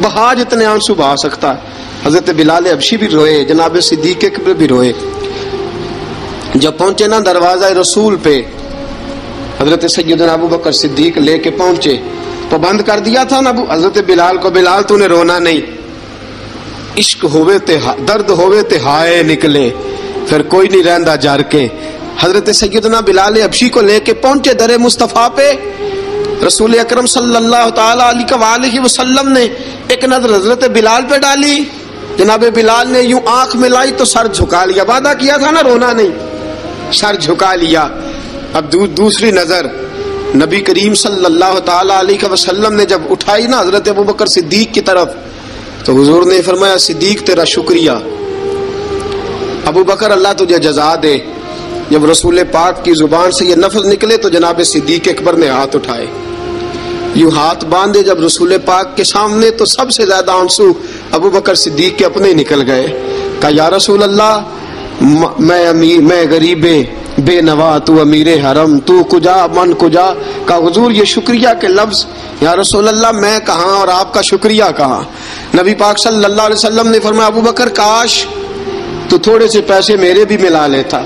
बहा जितने आंसू बहा सकता है। हजरत बिलाल अबशी भी रोए, जनाब सिद्दीक अकबर भी रोए। जब पहुंचे ना दरवाजा रसूल पे, हजरत सैयदना अबू बकर सिद्दीक लेके पहुंचे तो बंद कर दिया था ना हजरत बिलाल को, बिलाल तूने रोना नहीं, इश्क होवे ते दर्द होवे ते हाय निकले, फिर कोई नहीं रहंदा जार के। हजरत सैयदना बिलाल अबशी को लेके पहुंचे दरे मुस्तफ़ा पे, रसूल अकरम सल्लल्लाहु तआला अलैहि वसल्लम ने एक नजर हजरत बिलाल पे डाली। जनाब बिलाल ने यूं आंख मिलाई तो सर झुका लिया, वादा किया था ना रोना नहीं, सर झुका लिया। अब दू, दूसरी नजर नबी करीम सल्लल्लाहु तआला अलैहि वसल्लम ने जब उठाई ना हजरत अबू बकर सिद्दीक की तरफ, तो हुजूर ने फरमाया, सिद्दीक तेरा शुक्रिया, अबू बकर अल्लाह तुझे जजा दे। जब रसूल पाक की जुबान से यह लफ्ज़ निकले तो जनाब सिद्दीक अकबर ने हाथ उठाए, यूं हाथ बांधे जब रसूल पाक के सामने, तो सबसे ज्यादा आंसू अबू बकर सिद्दीक के अपने निकल गए। कहा, या रसूल अल्लाह, मैं अमीर, मैं गरीब बेनवा, तू अमीर हरम, तू कुजा मन कुजा। का हुजूर ये शुक्रिया के लफ्ज़, या रसूल अल्लाह मैं कहाँ और आपका शुक्रिया कहाँ। नबी पाक सल्लल्लाहु अलैहि वसल्लम ने फरमाया, अबू बकर काश तो थोड़े से पैसे मेरे भी मिला लेता,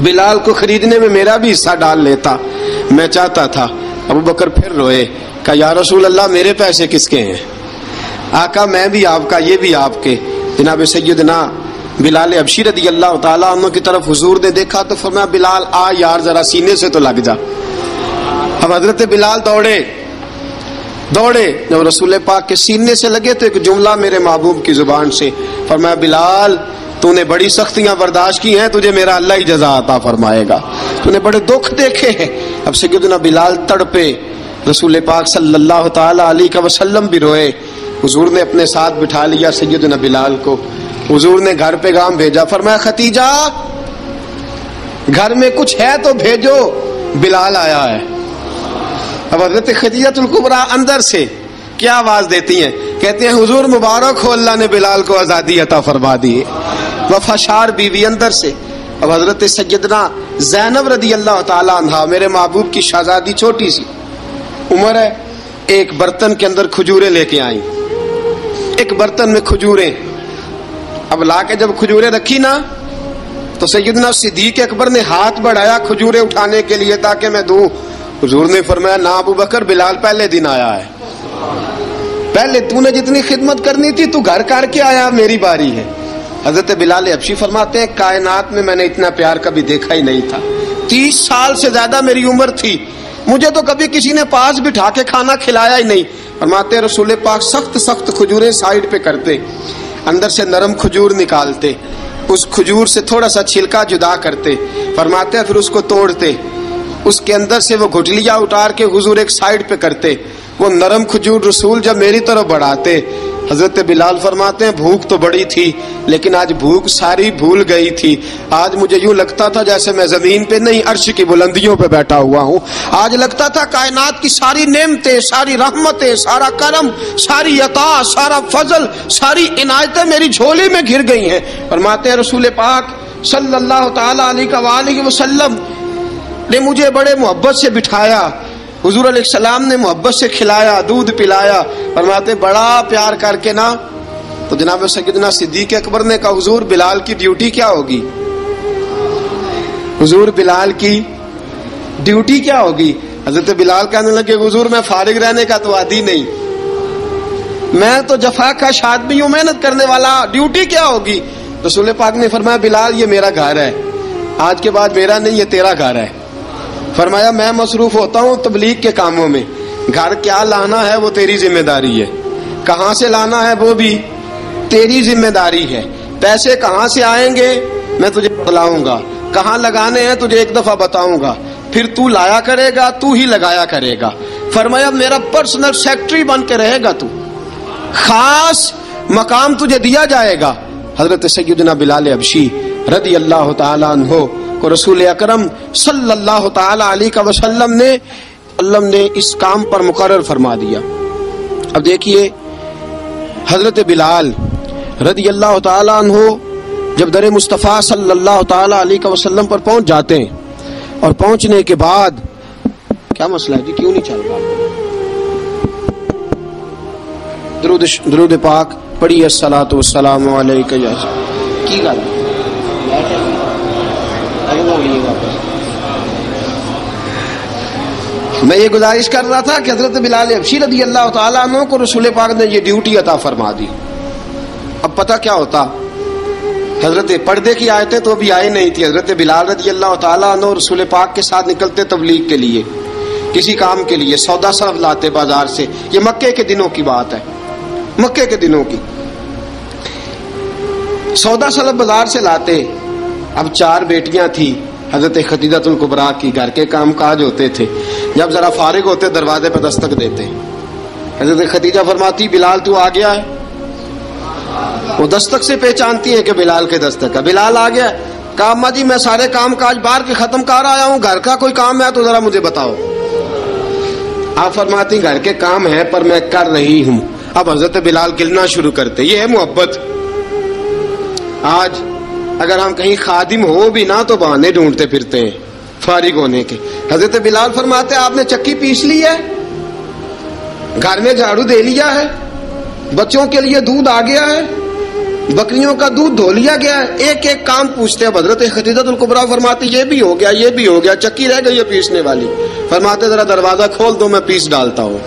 बिलाल को खरीदने में मेरा भी हिस्सा डाल लेता, मैं चाहता था। अबू बकर फिर रोए। कहा, या रसूल अल्लाह मेरे पैसे किसके हैं आका, मैं भी आपका ये भी आपके। जनाब सैयदना बिलाल अबशी रज़ी अल्लाह ताला अन्हु की तरफ हुजूर ने देखा तो फरमाया, बिलाल आ यार जरा सीने से तो लग जा। अब हजरत बिलाल दौड़े दौड़े जब रसूल पाक के सीने से लगे तो एक जुमला मेरे महबूब की जुबान से, फरमाया, बिलाल तूने बड़ी सख्तियां बर्दाश्त की हैं, तुझे मेरा अल्लाह ही जजा अता फरमाएगा, तूने बड़े दुख देखे हैं। अब सैयदना बिलाल तड़पे, रसूल पाक सल्लल्लाहु ताला अलैहि वसल्लम भी रोए। हुजूर ने अपने साथ बिठा लिया सैयदना बिलाल को। हुजूर ने घर पैगाम भेजा, फरमाया, खतीजा घर में कुछ है तो भेजो, बिलाल आया है। अब हजरत खदीजतुल कुबरा अंदर से क्या आवाज देती हैं, कहते हैं हुजूर मुबारक हो, अल्लाह ने बिलाल को आजादी अता फरमा दी। वफाशार बीवी अंदर से। अब हजरत सैयदना ज़ैनब रदी अल्लाह ताला अन्हा, मेरे महबूब की शहजादी, छोटी सी उम्र है, एक बर्तन के अंदर खजूरें लेके आई। एक बर्तन में खजूरें, अब ला के जब खजूरें रखी ना तो सैयदना सिद्दीक अकबर ने हाथ बढ़ाया खजूरें उठाने के लिए ताकि मैं दूं। हुजूर ने फरमाया ना अबू बकर, बिलाल पहले दिन आया है, पहले तूने जितनी खिदमत करनी थी तू घर कार के आया, मेरी बारी है। हजरत बिलाल हबशी फरमाते हैं कायनात में मैंने इतना प्यार कभी देखा ही नहीं था। तीस साल से ज्यादा मेरी उम्र थी, मुझे तो कभी किसी ने पास बिठा के खाना खिलाया ही नहीं। फरमाते रसूल पाक सख्त सख्त खजूरें साइड पे करते, अंदर से नरम खजूर निकालते, उस खजूर से थोड़ा सा छिलका जुदा करते, फरमाते हैं फिर उसको तोड़ते, उसके अंदर से वो गुठलियाँ उतार के हुजूर एक साइड पे करते, वो नरम खजूर रसूल जब मेरी तरफ बढ़ाते। हजरत बिलाल फरमाते हैं भूख तो बड़ी थी लेकिन आज भूख सारी भूल गई थी, आज मुझे यूं लगता था जैसे मैं जमीन पे नहीं अर्श की बुलंदियों पे बैठा हुआ हूँ। आज लगता था कायनात की सारी नेमतें, सारी रहमतें, सारा करम, सारी अता, सारा फजल, सारी इनायतें मेरी झोली में घिर गई हैं। फरमाते हैं रसूल पाक सल्लल्लाहु तआला अलैहि वसल्लम ने मुझे बड़े मोहब्बत से बिठाया, हुजूर अलैहिस्सलाम ने मोहब्बत से खिलाया, दूध पिलाया। फरमाते बड़ा प्यार करके ना, तो जनाब सैयदना सिद्दीक अकबर ने कहा हुजूर बिलाल की ड्यूटी क्या होगी, हुजूर बिलाल की ड्यूटी क्या होगी। हजरत बिलाल कहने लगे हुजूर मैं फारिग रहने का तो आदी नहीं, मैं तो जफाकश आदमी हूँ, मेहनत करने वाला, ड्यूटी क्या होगी। रसूल पाक ने फरमाया बिलाल ये मेरा घर है, आज के बाद मेरा नहीं, ये तेरा घर है। फरमाया मैं मसरूफ होता हूँ तबलीग के कामों में, घर क्या लाना है वो तेरी जिम्मेदारी है, कहाँ से लाना है वो भी तेरी जिम्मेदारी है, पैसे कहाँ से आएंगे मैं तुझे बताऊंगा, कहाँ लगाने हैं तुझे एक दफा बताऊंगा, फिर तू लाया करेगा, तू ही लगाया करेगा। फरमाया मेरा पर्सनल सेक्रेटरी बन के रहेगा तू, खास मकाम तुझे दिया जाएगा। हजरत सैयदना बिलाल हबशी रदी अल्लाह तआला अन्हो को रसूल अकरम सल्लल्लाहु ताला अलैहि वसल्लम ने अल्लाह ने इस काम पर मुकर्रर फरमा दिया। अब देखिए हजरत बिलाल रदी अल्लाह ताला अन्हो जब दर मुस्तफ़ा सल्लल्लाहु ताला अलैहि वसल्लम पर पहुंच जाते हैं, और पहुंचने के बाद क्या मसला है जी, क्यों नहीं चल रहा, दरूद दरूद पाक पढ़िए सलातो वस्सलामु अलैका या की गल मैं ये गुजारिश कर रहा था कि हजरत बिलाल हबशी रदियल्लाहु ताला अन्हु को रसूल पाक ने ये ड्यूटी अता फरमा दी। अब पता क्या होता, हजरत पर्दे की आयतें तो अभी आई नहीं थी, हजरत बिलाल रदियल्लाहु ताला अन्हु रसूल पाक के साथ निकलते तबलीग के लिए, किसी काम के लिए, सौदा सरफ लाते बाजार से। ये मक्के के दिनों की बात है, मक्के के दिनों की। सौदा सरफ बाजार से लाते। अब चार बेटियां थी हजरत खदीजतुल कुबरा की, घर के काम काज होते थे, जब जरा फारिग होते दरवाजे पर दस्तक देते। हजरत खदीजा फरमाती बिलाल तू आ गया है, वो दस्तक से पहचानती है कि बिलाल के दस्तक है, बिलाल आ गया। कहा अम्मा जी मैं सारे काम काज बाहर के खत्म कर आया हूँ, घर का कोई काम है तो जरा मुझे बताओ। आप फरमाती घर के काम है पर मैं कर रही हूँ। अब हजरत बिलाल गिलना शुरू करते। ये है मोहब्बत। आज अगर हम कहीं खादिम हो भी ना तो बहाने ढूंढते फिरते हैं फारिग होने के। हजरत बिलाल फरमाते आपने चक्की पीस ली है, घर में झाड़ू दे लिया है, बच्चों के लिए दूध आ गया है, बकरियों का दूध धो लिया गया है, एक एक काम पूछते हैं। हजरत खदीजतुल कुबरा फरमाते ये भी हो गया, ये भी हो गया, चक्की रह गई है पीसने वाली। फरमाते जरा दरवाजा खोल दो मैं पीस डालता हूँ।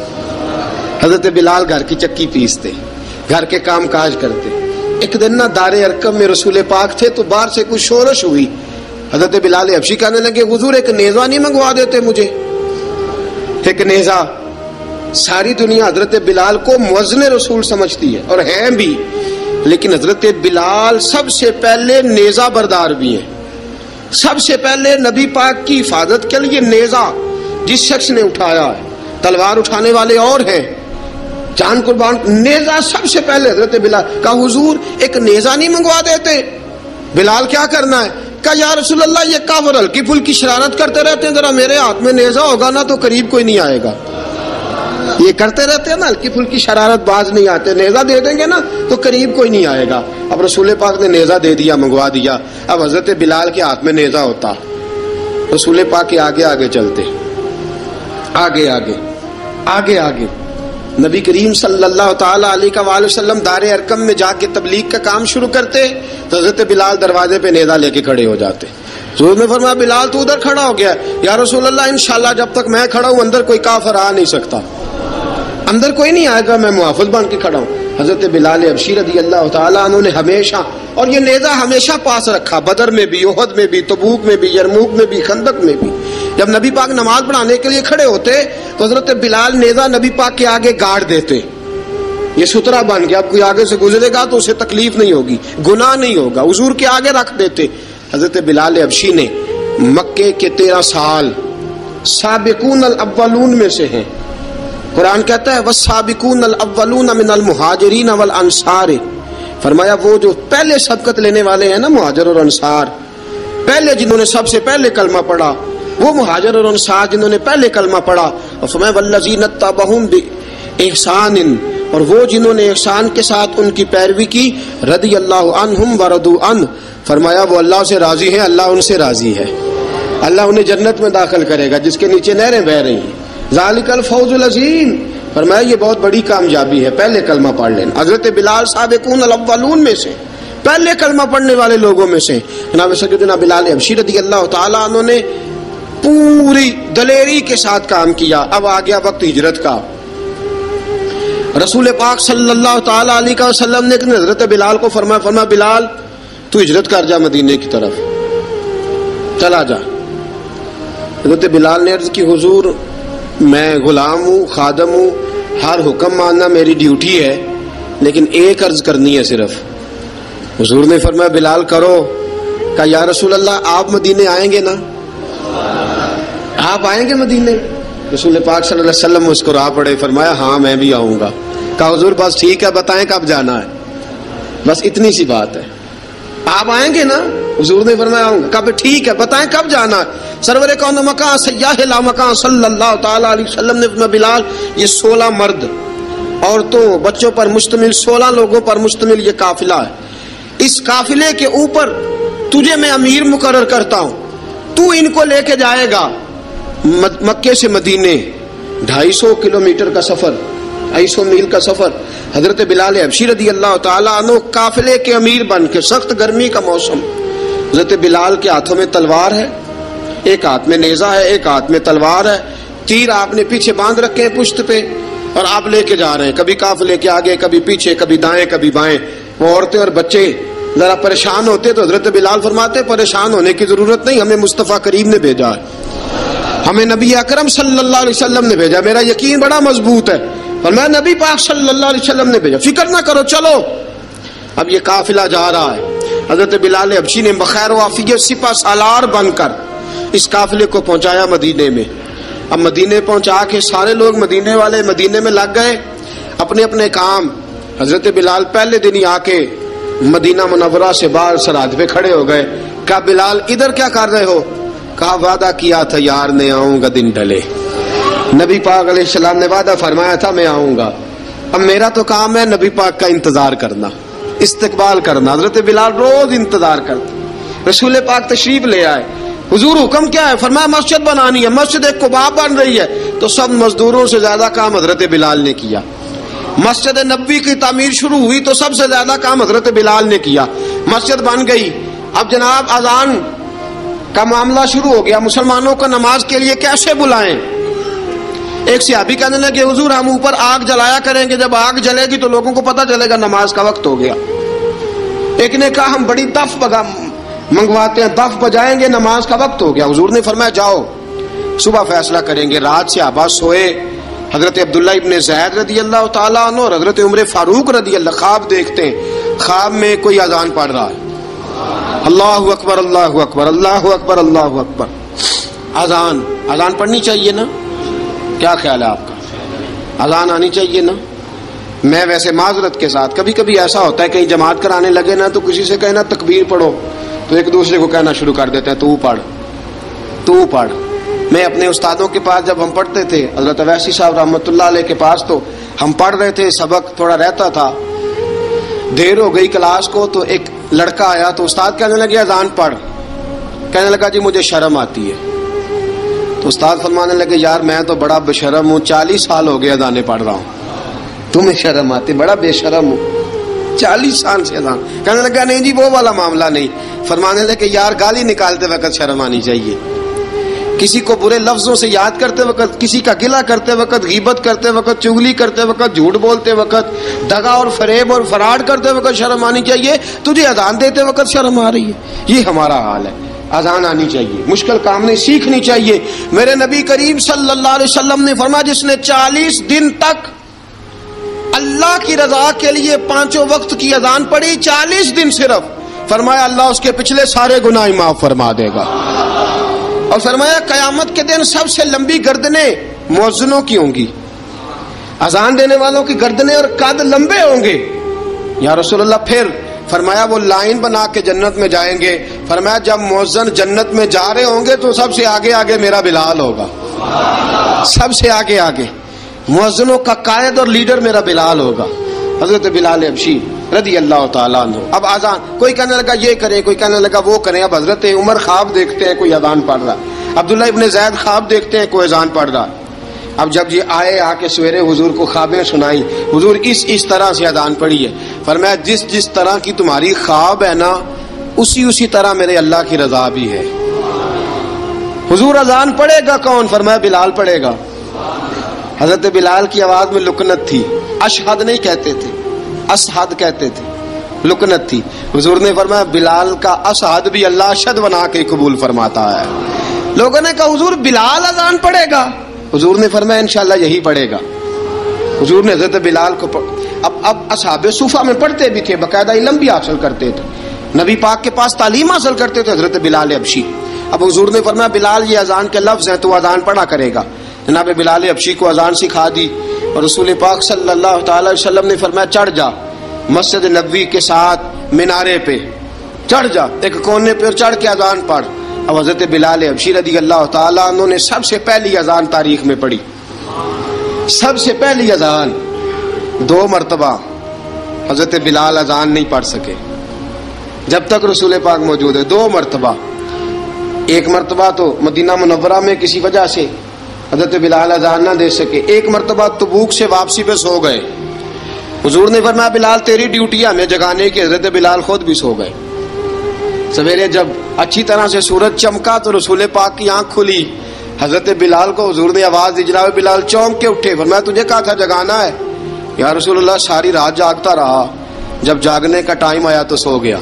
हजरत बिलाल घर की चक्की पीसते, घर के काम काज करते। एक दिन ना दारे अरकम में रसूल पाक थे तो बाहर से कुछ शोरश हुई। हजरत बिलाल हबशी कहने लगे हुजूर एक नेजा नहीं मंगवा देते मुझे, एक नेजा। सारी दुनिया हजरत बिलाल को मुअज्जिन रसूल समझती है और है भी, लेकिन हजरत बिलाल सबसे पहले नेजा बरदार भी है, सबसे पहले नबी पाक की हिफाजत के लिए नेजा जिस शख्स ने उठाया है। तलवार उठाने वाले और हैं, जान कुर्बान, नेजा सबसे पहले हजरत बिलाल। का हुजूर एक नेजा नहीं मंगवा देते, बिलाल क्या करना है? कहा या रसूल अल्लाह ये काफर हल्की फुल्की शरारत करते रहते हैं, जरा मेरे हाथ में नेजा होगा ना तो करीब कोई नहीं आएगा। ये करते रहते हैं ना हल्की फुल्की शरारत, बाज नहीं आते, नेजा दे देंगे ना तो करीब कोई नहीं आएगा। अब रसूल पाक ने नेजा दे दिया, मंगवा दिया। अब हजरत बिलाल के हाथ में नेजा होता, रसूल पाक के आगे आगे चलते, आगे आगे आगे आगे। नबी करीम सल्लल्लाहु ताला अलैहि वसल्लम दारे अरकम में जाके तबलीग का काम शुरू करते तो हजरत बिलाल दरवाजे पे नेज़ा लेके खड़े हो जाते। हुज़ूर ने फरमाया बिलाल तू उधर खड़ा हो गया। या रसूल अल्लाह इंशाल्लाह जब तक मैं खड़ा हूँ अंदर कोई काफिर आ नहीं सकता, अंदर कोई नहीं आएगा, मैं मुहाफ़िज़ बन के खड़ा हूँ। हजरत बिलाल अबशी रज़ी अल्लाह ताला अन्हु ने हमेशा, और ये नेज़ा हमेशा पास रखा, बदर में भी, ओहद में भी, तबूक में भी, यरमूक में भी, खंदक में भी। जब नबी पाक नमाज पढ़ाने के लिए खड़े होते तो हजरत बिलाल नेजा नबी पाक के आगे गाड़ देते। ये सुतरा बन गया, अब कोई आगे से गुजरेगा तो उसे तकलीफ नहीं होगी, गुनाह नहीं होगा, हुजूर के आगे रख देते। हजरत बिलाल हबशी ने मक्के के तेरह साल साबिकून अल अव्वलून में से हैं। कुरान कहता है वस्साबिकून अल अव्वलून मिनल मुहाजिरीन वल अंसार। फरमाया वो जो पहले सबकत लेने वाले हैं ना, मुहाजिर और अंसार, पहले जिन्होंने सबसे पहले कलमा पढ़ा, वो मुहाजिर और अंसार जिन्होंने पहले कलमा पढ़ा, और फरमाया वल्लज़ीना तबअहुम बिइहसान, और वो जिन्होंने एहसान के साथ उनकी पैरवी की, रदियल्लाहु अन्हुम वरदु अन। फरमाया वो अल्लाह से राजी है, अल्लाह उनसे राजी है, अल्लाह उन्हें जन्नत में दाखिल करेगा जिसके नीचे नहरें बह रही हैं। ज़ालिकल फौज़ुल अज़ीम। फरमाया ये बहुत बड़ी कामयाबी है पहले कलमा पढ़ लेना। हजरत बिलाल साबिकून अल अव्वलून में से, पहले कलमा पढ़ने वाले लोगों में से जनाब सय्यदना बिलाल हबशी रदियल्लाहु तआला अन्हु ने पूरी दलेरी के साथ काम किया। अब आ गया वक्त हिजरत का। रसूल पाक सल्लल्लाहु ताला अलैहि वसल्लम ने हजरत बिलाल को फरमाया फरमाया बिलाल तू हिजरत कर जा, मदीने की तरफ चला जा। हजरत बिलाल ने अर्ज की हुजूर मैं गुलाम हूँ, खादम हूँ, हर हुक्म मानना मेरी ड्यूटी है, लेकिन एक अर्ज करनी है सिर्फ। हुजूर ने फरमाया बिलाल करो। कहा या रसूल अल्लाह आप मदीने आएंगे ना, आप आएंगे मदीने? रसूल पाक सल्लल्लाहु अलैहि वसल्लम मुस्कुरा पड़े, फरमाया हाँ मैं भी आऊँगा। कहा हुजूर बस ठीक है, बताएं कब जाना है, बस इतनी सी बात है, आप आएंगे ना? हुजूर ने फरमाया आऊँगा। कहा ठीक है बताएं कब जाना है? सरवरे कौन मकान सय्याहे ला मकान सल्लल्लाहु ताला अलैहि वसल्लम ने फरमाया बिलाल ये सोलह मर्द, औरतों, बच्चों पर मुश्तमिल, सोलह लोगों पर मुश्तमिल ये काफिला है। इस काफिले के ऊपर तुझे मैं अमीर मुकर्रर करता हूँ, तू इनको लेके जाएगा मक्के से मदीने। ढाई सौ किलोमीटर का सफर, ढाई सौ मील का सफर। हजरत बिलाल हबशी रज़ी अल्लाह तआला अन्हु काफिले के अमीर बन के, सख्त गर्मी का मौसम, हजरत बिलाल के हाथों में तलवार है, एक हाथ में नेजा है, एक हाथ में तलवार है, तीर आपने पीछे बांध रखे हैं पुश्त पे, और आप लेके जा रहे हैं, कभी काफिले के आगे, कभी पीछे, कभी दाएं कभी बाएं। वो औरतें और बच्चे जरा परेशान होते तो हजरत बिलाल फरमाते परेशान होने की जरूरत नहीं, हमें मुस्तफ़ा करीम ने भेजा है, हमें नबी अकरम सल्लल्लाहु अलैहि वसल्लम ने भेजा, मेरा यकीन बड़ा मजबूत है, और मैं नबी पाक सल्लल्लाहु अलैहि वसल्लम ने भेजा, फिक्र ना करो चलो। अब ये काफिला जा रहा है। हजरत बिलाल हबशी ने बखैर वाफियत सिपा सालार बनकर इस काफिले को पहुँचाया मदीने में। अब मदीने पहुँचा के सारे लोग मदीने वाले मदीने में लग गए अपने अपने काम। हजरत बिलाल पहले दिन ही आके मदीना मुनव्वरा से बाहर सराद पे खड़े हो गए। कहा बिलाल इधर क्या कर रहे हो? कहा वादा किया था यार ने आऊंगा, दिन ढले, नबी पाक अलैहि सलाम ने वादा फरमाया था मैं आऊंगा, अब मेरा तो काम है नबी पाक का इंतजार करना, इस्तकबाल करना। हजरत बिलाल रोज इंतजार करते। रसूल पाक तशरीफ ले आए। हुजूर हुक्म क्या है? फरमाया मस्जिद बनानी है, मस्जिद एक कुबा बन रही है। तो सब मजदूरों से ज्यादा काम हजरत बिलाल ने किया। मस्जिद नबी की तामीर शुरू हुई तो सबसे ज्यादा काम हजरत बिलाल ने किया। मस्जिद बन गई। अब जनाब अजान का मामला शुरू हो गया, मुसलमानों को नमाज के लिए कैसे बुलाएं। एक सहाबी कहने लगे हुजूर हम ऊपर आग जलाया करेंगे, जब आग जलेगी तो लोगों को पता चलेगा नमाज का वक्त हो गया। एक ने कहा हम बड़ी दफ मंगवाते हैं, दफ बजाएंगे, नमाज का वक्त हो गया। हुजूर ने फरमाया जाओ सुबह फैसला करेंगे। रात सहाबा सोए। हजरत अब्दुल्ला इब्न ज़ैद रदी अल्लाह तआला अन्हु और हजरत उमर फारूक रदी अल्लाह ख्वाब देखते हैं, ख्वाब में कोई अजान पढ़ रहा है, अल्लाहू अकबर अल्लाहू अकबर अल्लाहू अकबर अल्लाहू अकबर। अजान अजान पढ़नी चाहिए ना, क्या ख्याल है आपका? अजान आनी चाहिए ना। मैं वैसे माजरत के साथ, कभी कभी ऐसा होता है कहीं जमात कराने लगे ना तो किसी से कहना तकबीर पढ़ो, तो एक दूसरे को कहना शुरू कर देते हैं, तू पढ़ तू पढ़। मैं अपने उस्तादों के पास जब हम पढ़ते थे, हजरत अवैसी साहब रहमतुल्लाह अलैह के पास, तो हम पढ़ रहे थे, सबक थोड़ा रहता था, देर हो गई क्लास को, तो एक लड़का आया तो उस्ताद कहने लगे अजान पढ़। कहने लगा जी मुझे शर्म आती है। तो उस्ताद फरमाने लगे यार मैं तो बड़ा बेशरम हूँ, चालीस साल हो गए अजाने पढ़ रहा हूँ, तुम्हें शर्म आती, बड़ा बेशरम हूँ, चालीस साल से अजान। कहने लगा नहीं जी वो वाला मामला नहीं। फरमाने लगे यार गाली निकालते वक्त शर्म आनी चाहिए, किसी को बुरे लफ्जों से याद करते वक्त, किसी का गिला करते वक्त, गीबत करते वक्त, चुगली करते वक्त, झूठ बोलते वक्त, दगा और फरेब और फराड करते वक्त शर्म आनी चाहिए। तुझे अजान देते वक्त शर्म आ रही है, ये हमारा हाल है। अजान आनी चाहिए, मुश्किल काम नहीं, सीखनी चाहिए। मेरे नबी करीम सल्लल्लाहु अलैहि वसल्लम ने फरमाया जिसने चालीस दिन तक अल्लाह की रजा के लिए पांचों वक्त की अजान पड़ी, चालीस दिन सिर्फ, फरमाया अल्लाह उसके पिछले सारे गुनाह माफ फरमा देगा। और फरमाया कयामत के दिन सबसे लंबी गर्दने मुअज्जिनों की होंगी, अजान देने वालों की गर्दने और कद लंबे होंगे या रसूलल्लाह। फिर फरमाया वो लाइन बना के जन्नत में जाएंगे। फरमाया जब मुअज्जिन जन्नत में जा रहे होंगे तो सबसे आगे आगे मेरा बिलाल होगा, सबसे आगे आगे मुअज्जिनों का कायद और लीडर मेरा बिलाल होगा, हजरत बिलाल हबशी रदी अल्लाह ताला अन्हु। अब आजान, कोई कहने लगा ये करें, कोई कहने लगा वो करें। अब हजरत उमर ख्वाब देखते हैं, कोई अजान पढ़ रहा, अब्दुल्लाह इब्ने ज़ैद ख्वाब देखते हैं, कोई अजान पढ़ रहा। अब जब ये आए, आके सवेरे हुजूर को ख्वाबें सुनाई, हुजूर इस इस तरह से अजान पढ़ी है। फरमाया जिस जिस तरह की तुम्हारी ख्वाब है ना, उसी उसी तरह मेरे अल्लाह की रजा भी है। हुजूर अजान पढ़ेगा कौन? फरमाया बिलाल पढ़ेगा। हजरत बिलाल की आवाज में लुकनत थी, अशहद नहीं कहते थे, असहद कहते थे, लुकनत थी। हुजूर ने फरमाया बिलाल का असहद भी अल्लाह अशहद बना के कबूल फरमाता है। लोगों ने कहा हुजूर बिलाल अजान पढ़ेगा? हुजूर ने फरमाया इंशाल्लाह यही पढ़ेगा। हुजूर ने हजरत बिलाल को पढ़... अब अब असहाबे सूफा में पढ़ते भी थे, बाकायदा इलम भी हासिल करते थे, नबी पाक के पास तालीम हासिल करते थे, हजरत बिलाल हबशी। अब हुजूर ने फरमाया बिलाल ये अजान के लफ्ज हैं, तो अजान पढ़ा करेगा। जनाब बिलाल हबशी को अजान सिखा दी और रसूल पाक सल्लल्लाहु अलैहि वसल्लम ने फरमाया चढ़ जा मस्जिद नबवी के साथ मीनारे पे, चढ़ जा एक कोने पे, चढ़ के अजान पढ़। अब हजरत बिलाल हबशी रदी अल्लाह ताला अन्हु ने सबसे पहली अजान तारीख में पढ़ी, सबसे पहली अजान। दो मरतबा हजरत बिलाल अजान नहीं पढ़ सके जब तक रसूल पाक मौजूद है, दो मरतबा। एक मरतबा तो मदीना मुनव्वरा में किसी वजह से हजरत बिलाल अजान ना दे सके। एक मरतबा तबूक से वापसी पे सो गए, हुजूर ने फरमाया बिलाल तेरी ड्यूटी है हमें जगाने की। हजरत बिलाल खुद भी सो गए। सवेरे जब अच्छी तरह से सूरज चमका तो रसूल पाक की आंख खुली, हजरत बिलाल को हुजूर ने आवाज़ दी जनाब बिलाल चौंक के उठे। फरमाया तुझे कहा था जगाना है? या रसूलुल्लाह सारी रात जागता रहा, जब जागने का टाइम आया तो सो गया।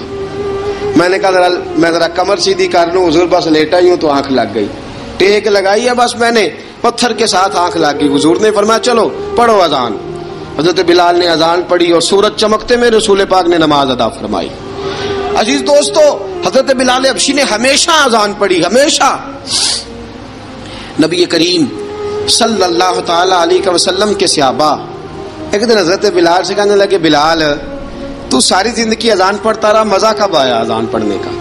मैंने कहा जरा मैं ज़रा कमर सीधी कर लूँ, हुजूर बस लेटा ही हूँ तो आँख लग गई, टेक लगाई है बस मैंने, पत्थर के साथ आंख लग गई। हुजूर ने फरमाया चलो पढ़ो अजान। हजरत बिलाल ने अजान पढ़ी और सूरज चमकते में रसूल पाक ने नमाज अदा फरमाई। अजीज दोस्तों, हजरत बिलाल हबशी ने हमेशा अजान पढ़ी, हमेशा। नबी करीम सल्लल्लाहु ताला अलैहि वसल्लम के सहाबा एक दिन हजरत बिलाल से कहने लगे बिलाल तू सारी जिंदगी अजान पढ़ता रहा, मजा कब आया अजान पढ़ने का,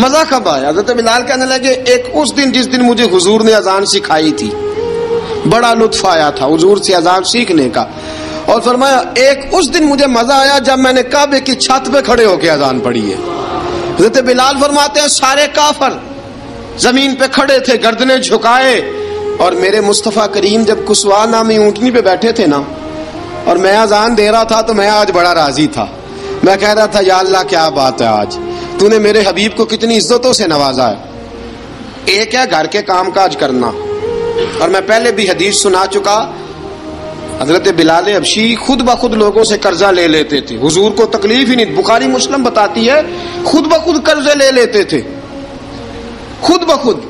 मजा कब आया? हजरत बिलाल कहने लगे एक उस दिन जिस दिन मुझे हुजूर ने अजान सिखाई थी, बड़ा लुत्फ आया था हुजूर से अजान सीखने का। और फरमाया एक उस दिन मुझे मजा आया जब मैंने काबे की छत पे खड़े होकर अजान पढ़ी है। हजरत बिलाल फरमाते हैं सारे काफर जमीन पे खड़े थे, गर्दने झुकाए, और मेरे मुस्तफ़ा करीम जब कुसवा नामी ऊँटनी पे बैठे थे ना और मैं अजान दे रहा था, तो मैं आज बड़ा राजी था। मैं कह रहा था या अल्लाह क्या बात है, आज तूने मेरे हबीब को कितनी इज्जतों से नवाजा है। एक है घर के काम काज करना, और मैं पहले भी हदीस सुना चुका, हजरत बिलाल हबशी खुद ब खुद लोगों से कर्जा ले लेते थे, हुजूर को तकलीफ ही नहीं। बुखारी मुस्लिम बताती है खुद ब खुद कर्जे ले लेते थे, खुद ब खुद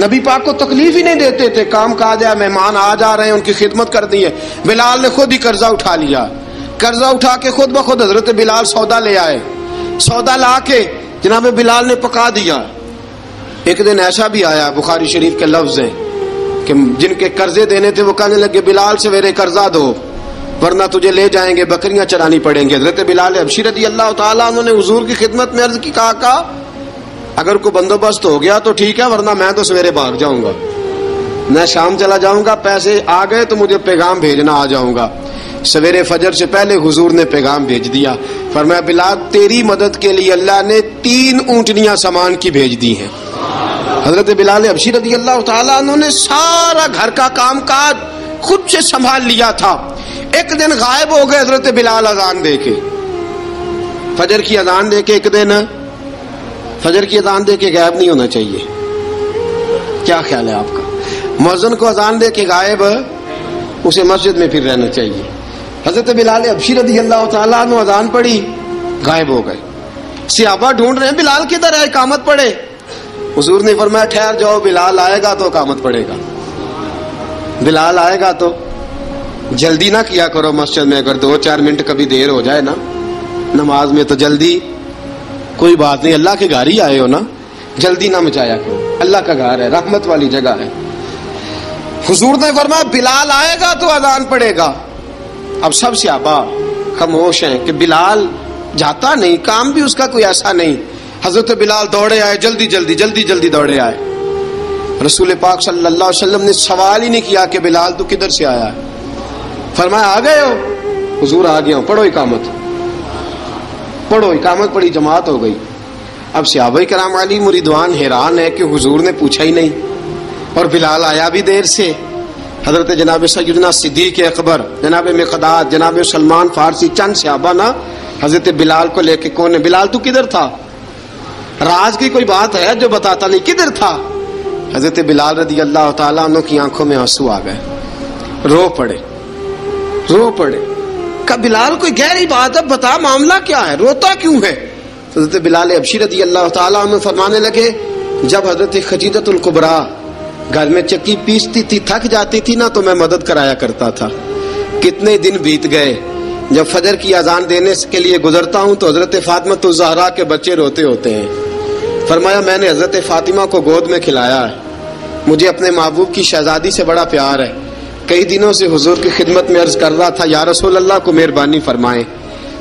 नबी पाक को तकलीफ ही नहीं देते थे। काम काज है, मेहमान आ जा रहे हैं, उनकी खिदमत करनी है। बिलाल ने खुद ही कर्जा उठा लिया, कर्जा उठा के खुद ब खुद हजरत बिलाल सौदा ले आए, सौदा ला के जनाब बिलाल ने पका दिया। एक दिन ऐसा भी आया, बुखारी शरीफ के लफ्ज हैं, कि जिनके कर्जे देने थे वो कहने लगे बिलाल सवेरे कर्जा दो। वरना तुझे ले जाएंगे, बकरियां चरानी पड़ेंगी। हजरत बिलाल हबशी रज़ियल्लाहु तआला अन्हु ने हुजूर की खिदमत में अर्ज की, काका अगर कोई बंदोबस्त हो गया तो ठीक है, वरना मैं तो सवेरे भाग जाऊंगा, मैं शाम चला जाऊंगा, पैसे आ गए तो मुझे पैगाम भेजना, आ जाऊंगा। सवेरे फजर से पहले हुजूर ने पैगाम भेज दिया। फरमाया बिलाल तेरी मदद के लिए अल्लाह ने तीन ऊँटनियाँ सामान की भेज दी हैं। हजरत बिलाल हबशी रज़ियल्लाहु तआला अन्हु ने सारा घर का काम काज खुद से संभाल लिया था। एक दिन गायब हो गए हजरत बिलाल अजान दे के, फजर की अजान दे के एक दिन फजर की अजान दे के गायब नहीं होना चाहिए। क्या ख्याल है आपका? मुअज्जिन को अजान दे के गायब, उसे मस्जिद में फिर रहना चाहिए। हजरत बिलाल हबशी रज़ियल्लाहु तआला अन्हु अजान पड़ी, गायब हो गए। सहाबा ढूंढ रहे हैं बिलाल किधर है, इकामत पढ़े। हुजूर ने फरमाया ठहर जाओ, बिलाल आएगा तो इकामत पड़ेगा, बिलाल आएगा तो। जल्दी ना किया करो मस्जिद में, अगर दो चार मिनट कभी देर हो जाए ना नमाज में तो जल्दी कोई बात नहीं, अल्लाह के घर ही आए हो ना, जल्दी ना मचाया करो, अल्लाह का घर है, रहमत वाली जगह है। हुजूर ने फरमाया बिलाल आएगा तो अजान पड़ेगा। अब सब सहाबा खामोश हैं कि बिलाल जाता नहीं, काम भी उसका कोई ऐसा नहीं। हजरत बिलाल दौड़े आए, जल्दी जल्दी जल्दी जल्दी दौड़े आए। रसूल पाक सल्लल्लाहु अलैहि वसल्लम ने सवाल ही नहीं किया कि बिलाल तू किधर से आया है। फरमाया आ गए हो? हुजूर आ गया हूँ। पढ़ो इकामत, पढ़ो इकामत पढ़ी, जमात हो गई। अब सहाबा किराम अली मुरीदवान हैरान है कि हुजूर ने पूछा ही नहीं और बिलाल आया भी देर से। हजरत जनाब सैयदना सिद्दीक़ अकबर, जनाब मिक़दाद, जनाब सलमान फारसी, चंद सहाबा ना हजरत बिलाल को लेके कौन, बिलाल तू किधर था, राज की कोई बात है जो बताता नहीं, किधर था। हजरत बिलाल रज़ियल्लाहु तआला अन्हु की आंखों में आंसू आ गए, रो पड़े रो पड़े। कहा बिलाल कोई गहरी बात है, बता मामला क्या है, रोता क्यों है? तो हजरत बिलाल हबशी रज़ियल्लाहु तआला अन्हु फरमाने लगे, जब हजरत खदीजतुल कुबरा घर में चक्की पीसती थी, थक जाती थी ना, तो मैं मदद कराया करता था। कितने दिन बीत गए, जब फजर की अजान देने के लिए गुजरता हूँ तो हजरत फातिमा ज़हरा के बच्चे रोते होते हैं। फरमाया मैंने हजरत फातिमा को गोद में खिलाया है, मुझे अपने महबूब की शहजादी से बड़ा प्यार है। कई दिनों से हुजूर की खिदमत में अर्ज कर रहा था, या रसूल अल्लाह को मेहरबानी फरमाएं।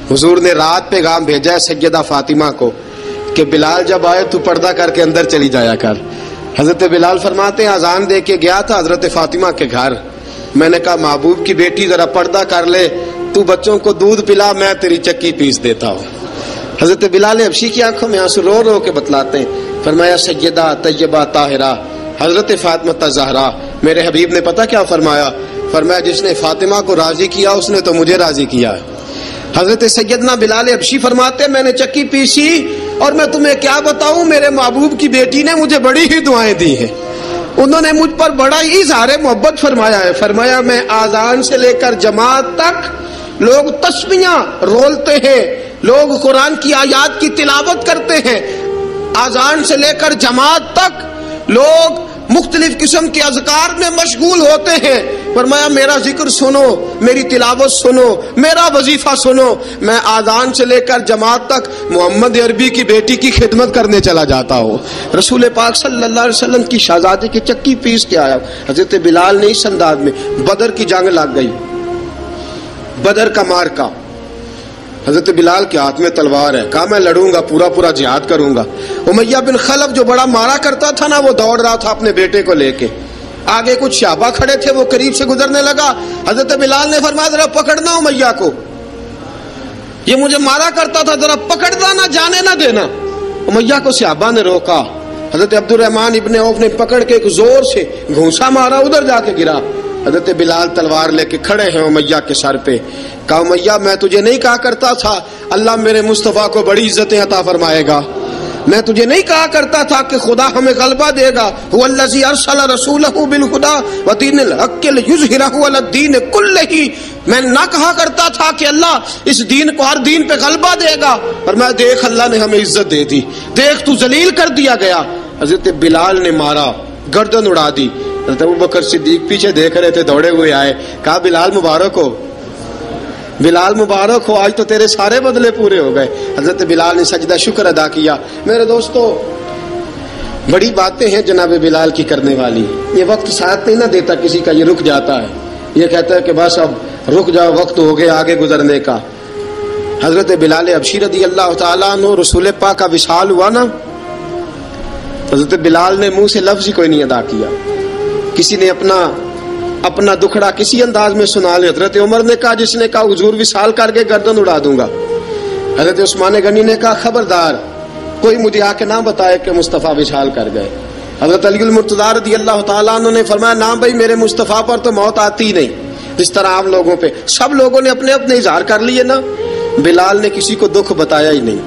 हुजूर ने रात पैगाम भेजा है सैयदा फातिमा को कि बिलाल जब आए तो पर्दा करके अंदर चली जाया कर। हजरत बिलाल फरमाते हैं अजान दे के गया था हजरत फातिमा के घर, मैंने कहा महबूब की बेटी जरा पर्दा कर ले, तू बच्चों को दूध पिला, मैं तेरी चक्की पीस देता हूँ। हजरत बिलाल हबशी की आंखों में आंसू रो रो के बतलाते हैं। फरमाया सैयदा तैयबा ताहिरा हजरत फातिमा ज़हरा, मेरे हबीब ने पता क्या फरमाया? फरमाया जिसने फातिमा को राजी किया उसने तो मुझे राजी किया। हजरत सैयदना बिलाल हबशी फरमाते मैंने चक्की पीसी और मैं तुम्हें क्या बताऊं, मेरे महबूब की बेटी ने मुझे बड़ी ही दुआएं दी हैं, उन्होंने मुझ पर बड़ा ही इज़हार मोहब्बत फरमाया है। फरमाया मैं आजान से लेकर जमात तक लोग तस्बीहां रोलते हैं, लोग कुरान की आयात की तिलावत करते हैं, आजान से लेकर जमात तक लोग मुख्तलिफ किस्म के अज़कार में मशगूल होते हैं। फरमाया मेरा जिक्र सुनो, मेरी तिलावत सुनो, मेरा वजीफा सुनो, मैं आज़ान से लेकर जमात तक मोहम्मद अरबी की बेटी की खिदमत करने चला जाता हूँ, रसूल पाक सल्लल्लाहु अलैहि वसल्लम की शहजादी की चक्की पीस के आया। हजरत बिलाल ने इस अंदाज में, बदर की जंग लग गई, बदर का मार्का, हजरत बिलाल के हाथ में तलवार है, कहा मैं लड़ूंगा, पूरा पूरा जिहाद करूंगा। उमैया बिन खलफ जो बड़ा मारा करता था ना, वो दौड़ रहा था अपने बेटे को लेके, आगे कुछ सहाबा खड़े थे, वो करीब से गुजरने लगा। हजरत बिलाल ने फरमाया जरा पकड़ना उमैया को, ये मुझे मारा करता था, जरा पकड़ना, ना जाने ना देना। उमैया को सहाबा ने रोका, हजरत अब्दुर्रहमान इब्ने औफ ने पकड़ के एक जोर से घूंसा मारा, उधर जाके गिरा। हजरत बिलाल तलवार लेके खड़े हैं उमैया के सर पे, कहा उमैया मैं तुझे नहीं कहा करता था अल्लाह मेरे मुस्तफ़ा को बड़ी इज्जतें अता फरमाएगा, मैं तुझे नहीं कहा करता था कि खुदा हमें गलबा देगा, हुवल्लज़ी अरसल रसूलहू बिलहुदा व दीनिल हक़्क़ि लियुज़हिरहू अलद्दीन कुल्लिही, मैं ना कहा करता था कि अल्लाह इस दीन को, हर दीन पे गलबा देगा, पर मैं देख अल्लाह ने हमें इज्जत दे दी, देख तू जलील कर दिया गया। हजरत बिलाल ने मारा, गर्दन उड़ा दी। हज़रत अबू बकर सिद्दीक पीछे देख रहे थे, दौड़े हुए आए, कहा बिलाल मुबारक हो, बिलाल मुबारक हो, आज तो तेरे सारे बदले पूरे हो गए। हजरत बिलाल ने सजदा शुक्र अदा किया। मेरे दोस्तों बड़ी बातें हैं जनाब बिलाल की करने वाली, ये वक्त साथ नहीं ना देता किसी का, ये रुक जाता है। ये कहता है कि बस अब रुक जाओ, वक्त हो गया आगे गुजरने का। हजरत बिलाल अबशी रदी अल्लाह तआला अन्हु, रसूल पाक का विशाल हुआ ना, हजरत बिलाल ने मुंह से लफ्ज़ ही कोई नहीं अदा किया। किसी ने अपना अपना दुखड़ा किसी अंदाज में सुना लिया। हजरत उमर ने कहा, जिसने कहा हुजूर विशाल करके गर्दन उड़ा दूंगा। हजरत उस्मान गनी ने कहा, खबरदार कोई मुझे आके ना बताए कि मुस्तफ़ा विशाल कर गए। हजरत अली मुर्तज़ा रदियल्लाहु तआला अन्हु ने फरमाया, ना भाई मेरे मुस्तफ़ा पर तो मौत आती नहीं जिस तरह आम लोगों पे। सब लोगों ने अपने अपने इजहार कर लिए ना, बिलाल ने किसी को दुख बताया ही नहीं।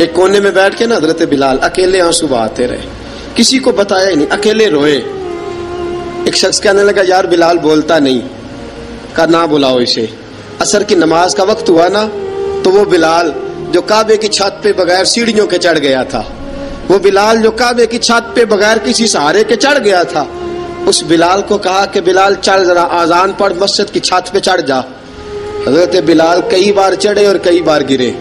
एक कोने में बैठ के ना हजरत बिलाल अकेले आंसू बहाते रहे, किसी को बताया ही नहीं, अकेले रोए। एक शख्स कहने लगा, यार बिलाल बोलता नहीं, कहा ना बुलाओ इसे। असर की नमाज का वक्त हुआ ना, तो वो बिलाल जो काबे की छत पे बगैर सीढ़ियों के चढ़ गया था, वो बिलाल जो काबे की छत पे बगैर किसी सहारे के चढ़ गया था, उस बिलाल को कहा कि बिलाल चढ़ जरा आजान पढ़, मस्जिद की छत पे चढ़ जा। हजरत बिलाल कई बार चढ़े और कई बार गिरे,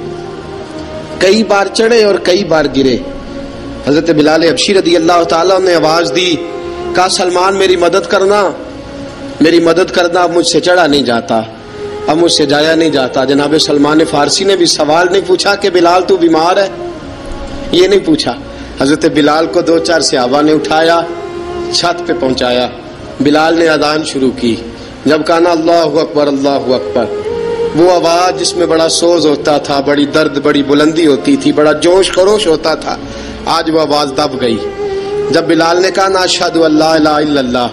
कई बार चढ़े और कई बार गिरे। हजरत बिलाल अबशी रदी अल्लाह तआला ने आवाज़ दी, कहा सलमान मेरी मदद करना, मेरी मदद करना, अब मुझसे चढ़ा नहीं जाता, अब मुझसे जाया नहीं जाता। जनाब सलमान फारसी ने भी सवाल नहीं पूछा कि बिलाल तू बीमार है, ये नहीं पूछा। हजरत बिलाल को दो चार सहाबा ने उठाया, छत पे पहुंचाया। बिलाल ने अजान शुरू की, जब कहा ना अल्लाहू अकबर अल्लाहू अकबर, वो आवाज़ जिसमें बड़ा सोज होता था, बड़ी दर्द, बड़ी बुलंदी होती थी, बड़ा जोश खरोश होता था, आज वो आवाज़ दब गई। जब बिलाल ने कहा ना अशहदु अल्ला इलाहा इल्लल्लाह,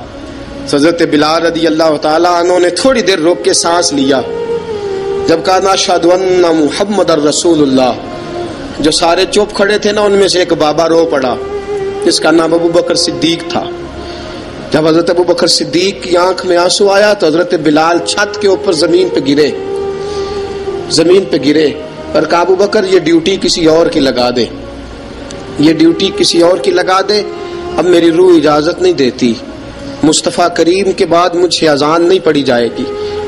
हज़रत बिलाल रदी अल्लाह तआला अन्हु ने थोड़ी देर रोक के सांस लिया। जब कहा ना अशहदु अन्ना मुहम्मदर रसूलुल्लाह, जो सारे चुप खड़े थे ना, उनमें से एक बाबा रो पड़ा जिसका नाम अबू बकर सिद्दीक था। जब हज़रत अबू बकर सिद्दीक की आंख में आंसू आया तो हज़रत बिलाल छत के ऊपर ज़मीन पर गिरे, ज़मीन पे गिरे और कहा अबू बकर ये ड्यूटी किसी और की लगा दे, ये ड्यूटी किसी और की लगा दे, अब मेरी रूह इजाज़त नहीं देती, मुस्तफ़ा करीम के बाद मुझसे अजान नहीं पड़ी जाएगी।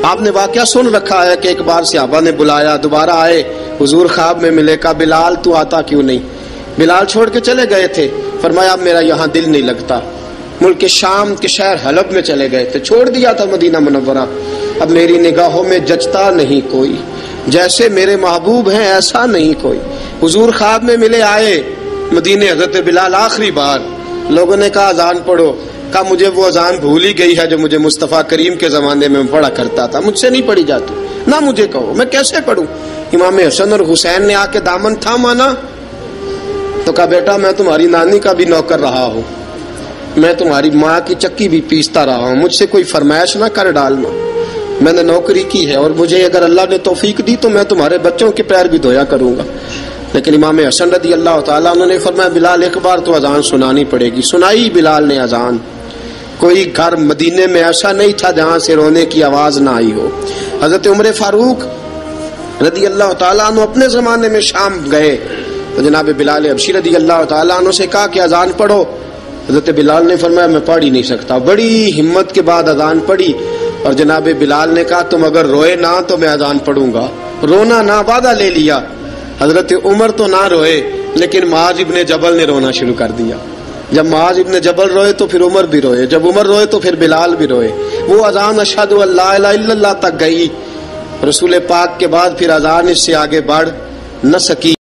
आपने वाकया सुन रखा है कि एक बार सहाबा ने बुलाया, दोबारा आए, हुजूर ख्वाब में मिले, कहा बिलाल तू आता क्यों नहीं, बिलाल छोड़ के चले गए थे। फरमाया अब मेरा यहाँ दिल नहीं लगता, मुल्क शाम के शहर हलब में चले गए थे, छोड़ दिया था मदीना मुनव्वरा, अब मेरी निगाहों में जचता नहीं कोई, जैसे मेरे महबूब हैं ऐसा नहीं कोई। हुजूर ख्वाब में मिले, आए मदीने, हजरत बिलाल आखिरी बार, लोगों ने कहा अजान पढ़ो, कहा मुझे वो अजान भूल ही गई है जो मुझे मुस्तफ़ा करीम के ज़माने में पढ़ा करता था, मुझसे नहीं पढ़ी जाती, ना मुझे कहो मैं कैसे पढ़ूँ। इमाम हसन और हुसैन ने आके दामन थामा ना, तो कहा बेटा मैं तुम्हारी नानी का भी नौकर रहा हूँ, मैं तुम्हारी माँ की चक्की भी पीसता रहा हूँ, मुझसे कोई फरमाइश ना कर डालना, मैंने नौकरी की है और मुझे अगर अल्लाह ने तौफीक दी तो मैं तुम्हारे बच्चों के पैर भी धोया करूँगा। लेकिन इमाम हसन रदी अल्लाह तआला उन्होंने फरमाया बिलाल एक बार तो अजान सुनानी पड़ेगी। सुनाई बिलाल ने अजान। कोई घर मदीने में ऐसा नहीं था जहाँ से रोने की आवाज़ ना आई हो। हज़रत उमर फारूक रदी अल्लाह तआला अन्हु अपने ज़माने में शाम गए तो जनाब बिलाल अबशी रदी अल्लाह तआला अन्हु से कहा कि अजान पढ़ो। हज़रत बिलाल ने फरमाया मैं पढ़ ही नहीं सकता। बड़ी हिम्मत के बाद अजान पढ़ी और जनाब बिलाल ने कहा तुम अगर रोए ना तो मैं अजान पढ़ूंगा। रोना ना वादा ले लिया। हजरत उमर तो ना रोए लेकिन मुआज़ इब्ने जबल ने रोना शुरू कर दिया। जब मुआज़ इब्ने जबल रोए तो फिर उमर भी रोए, जब उमर रोए तो फिर बिलाल भी रोए। वो अजान अशहदु अल्ला इलाहा इल्लल्लाह तक गई। रसूल पाक के बाद फिर अजान इससे आगे बढ़ न सकी।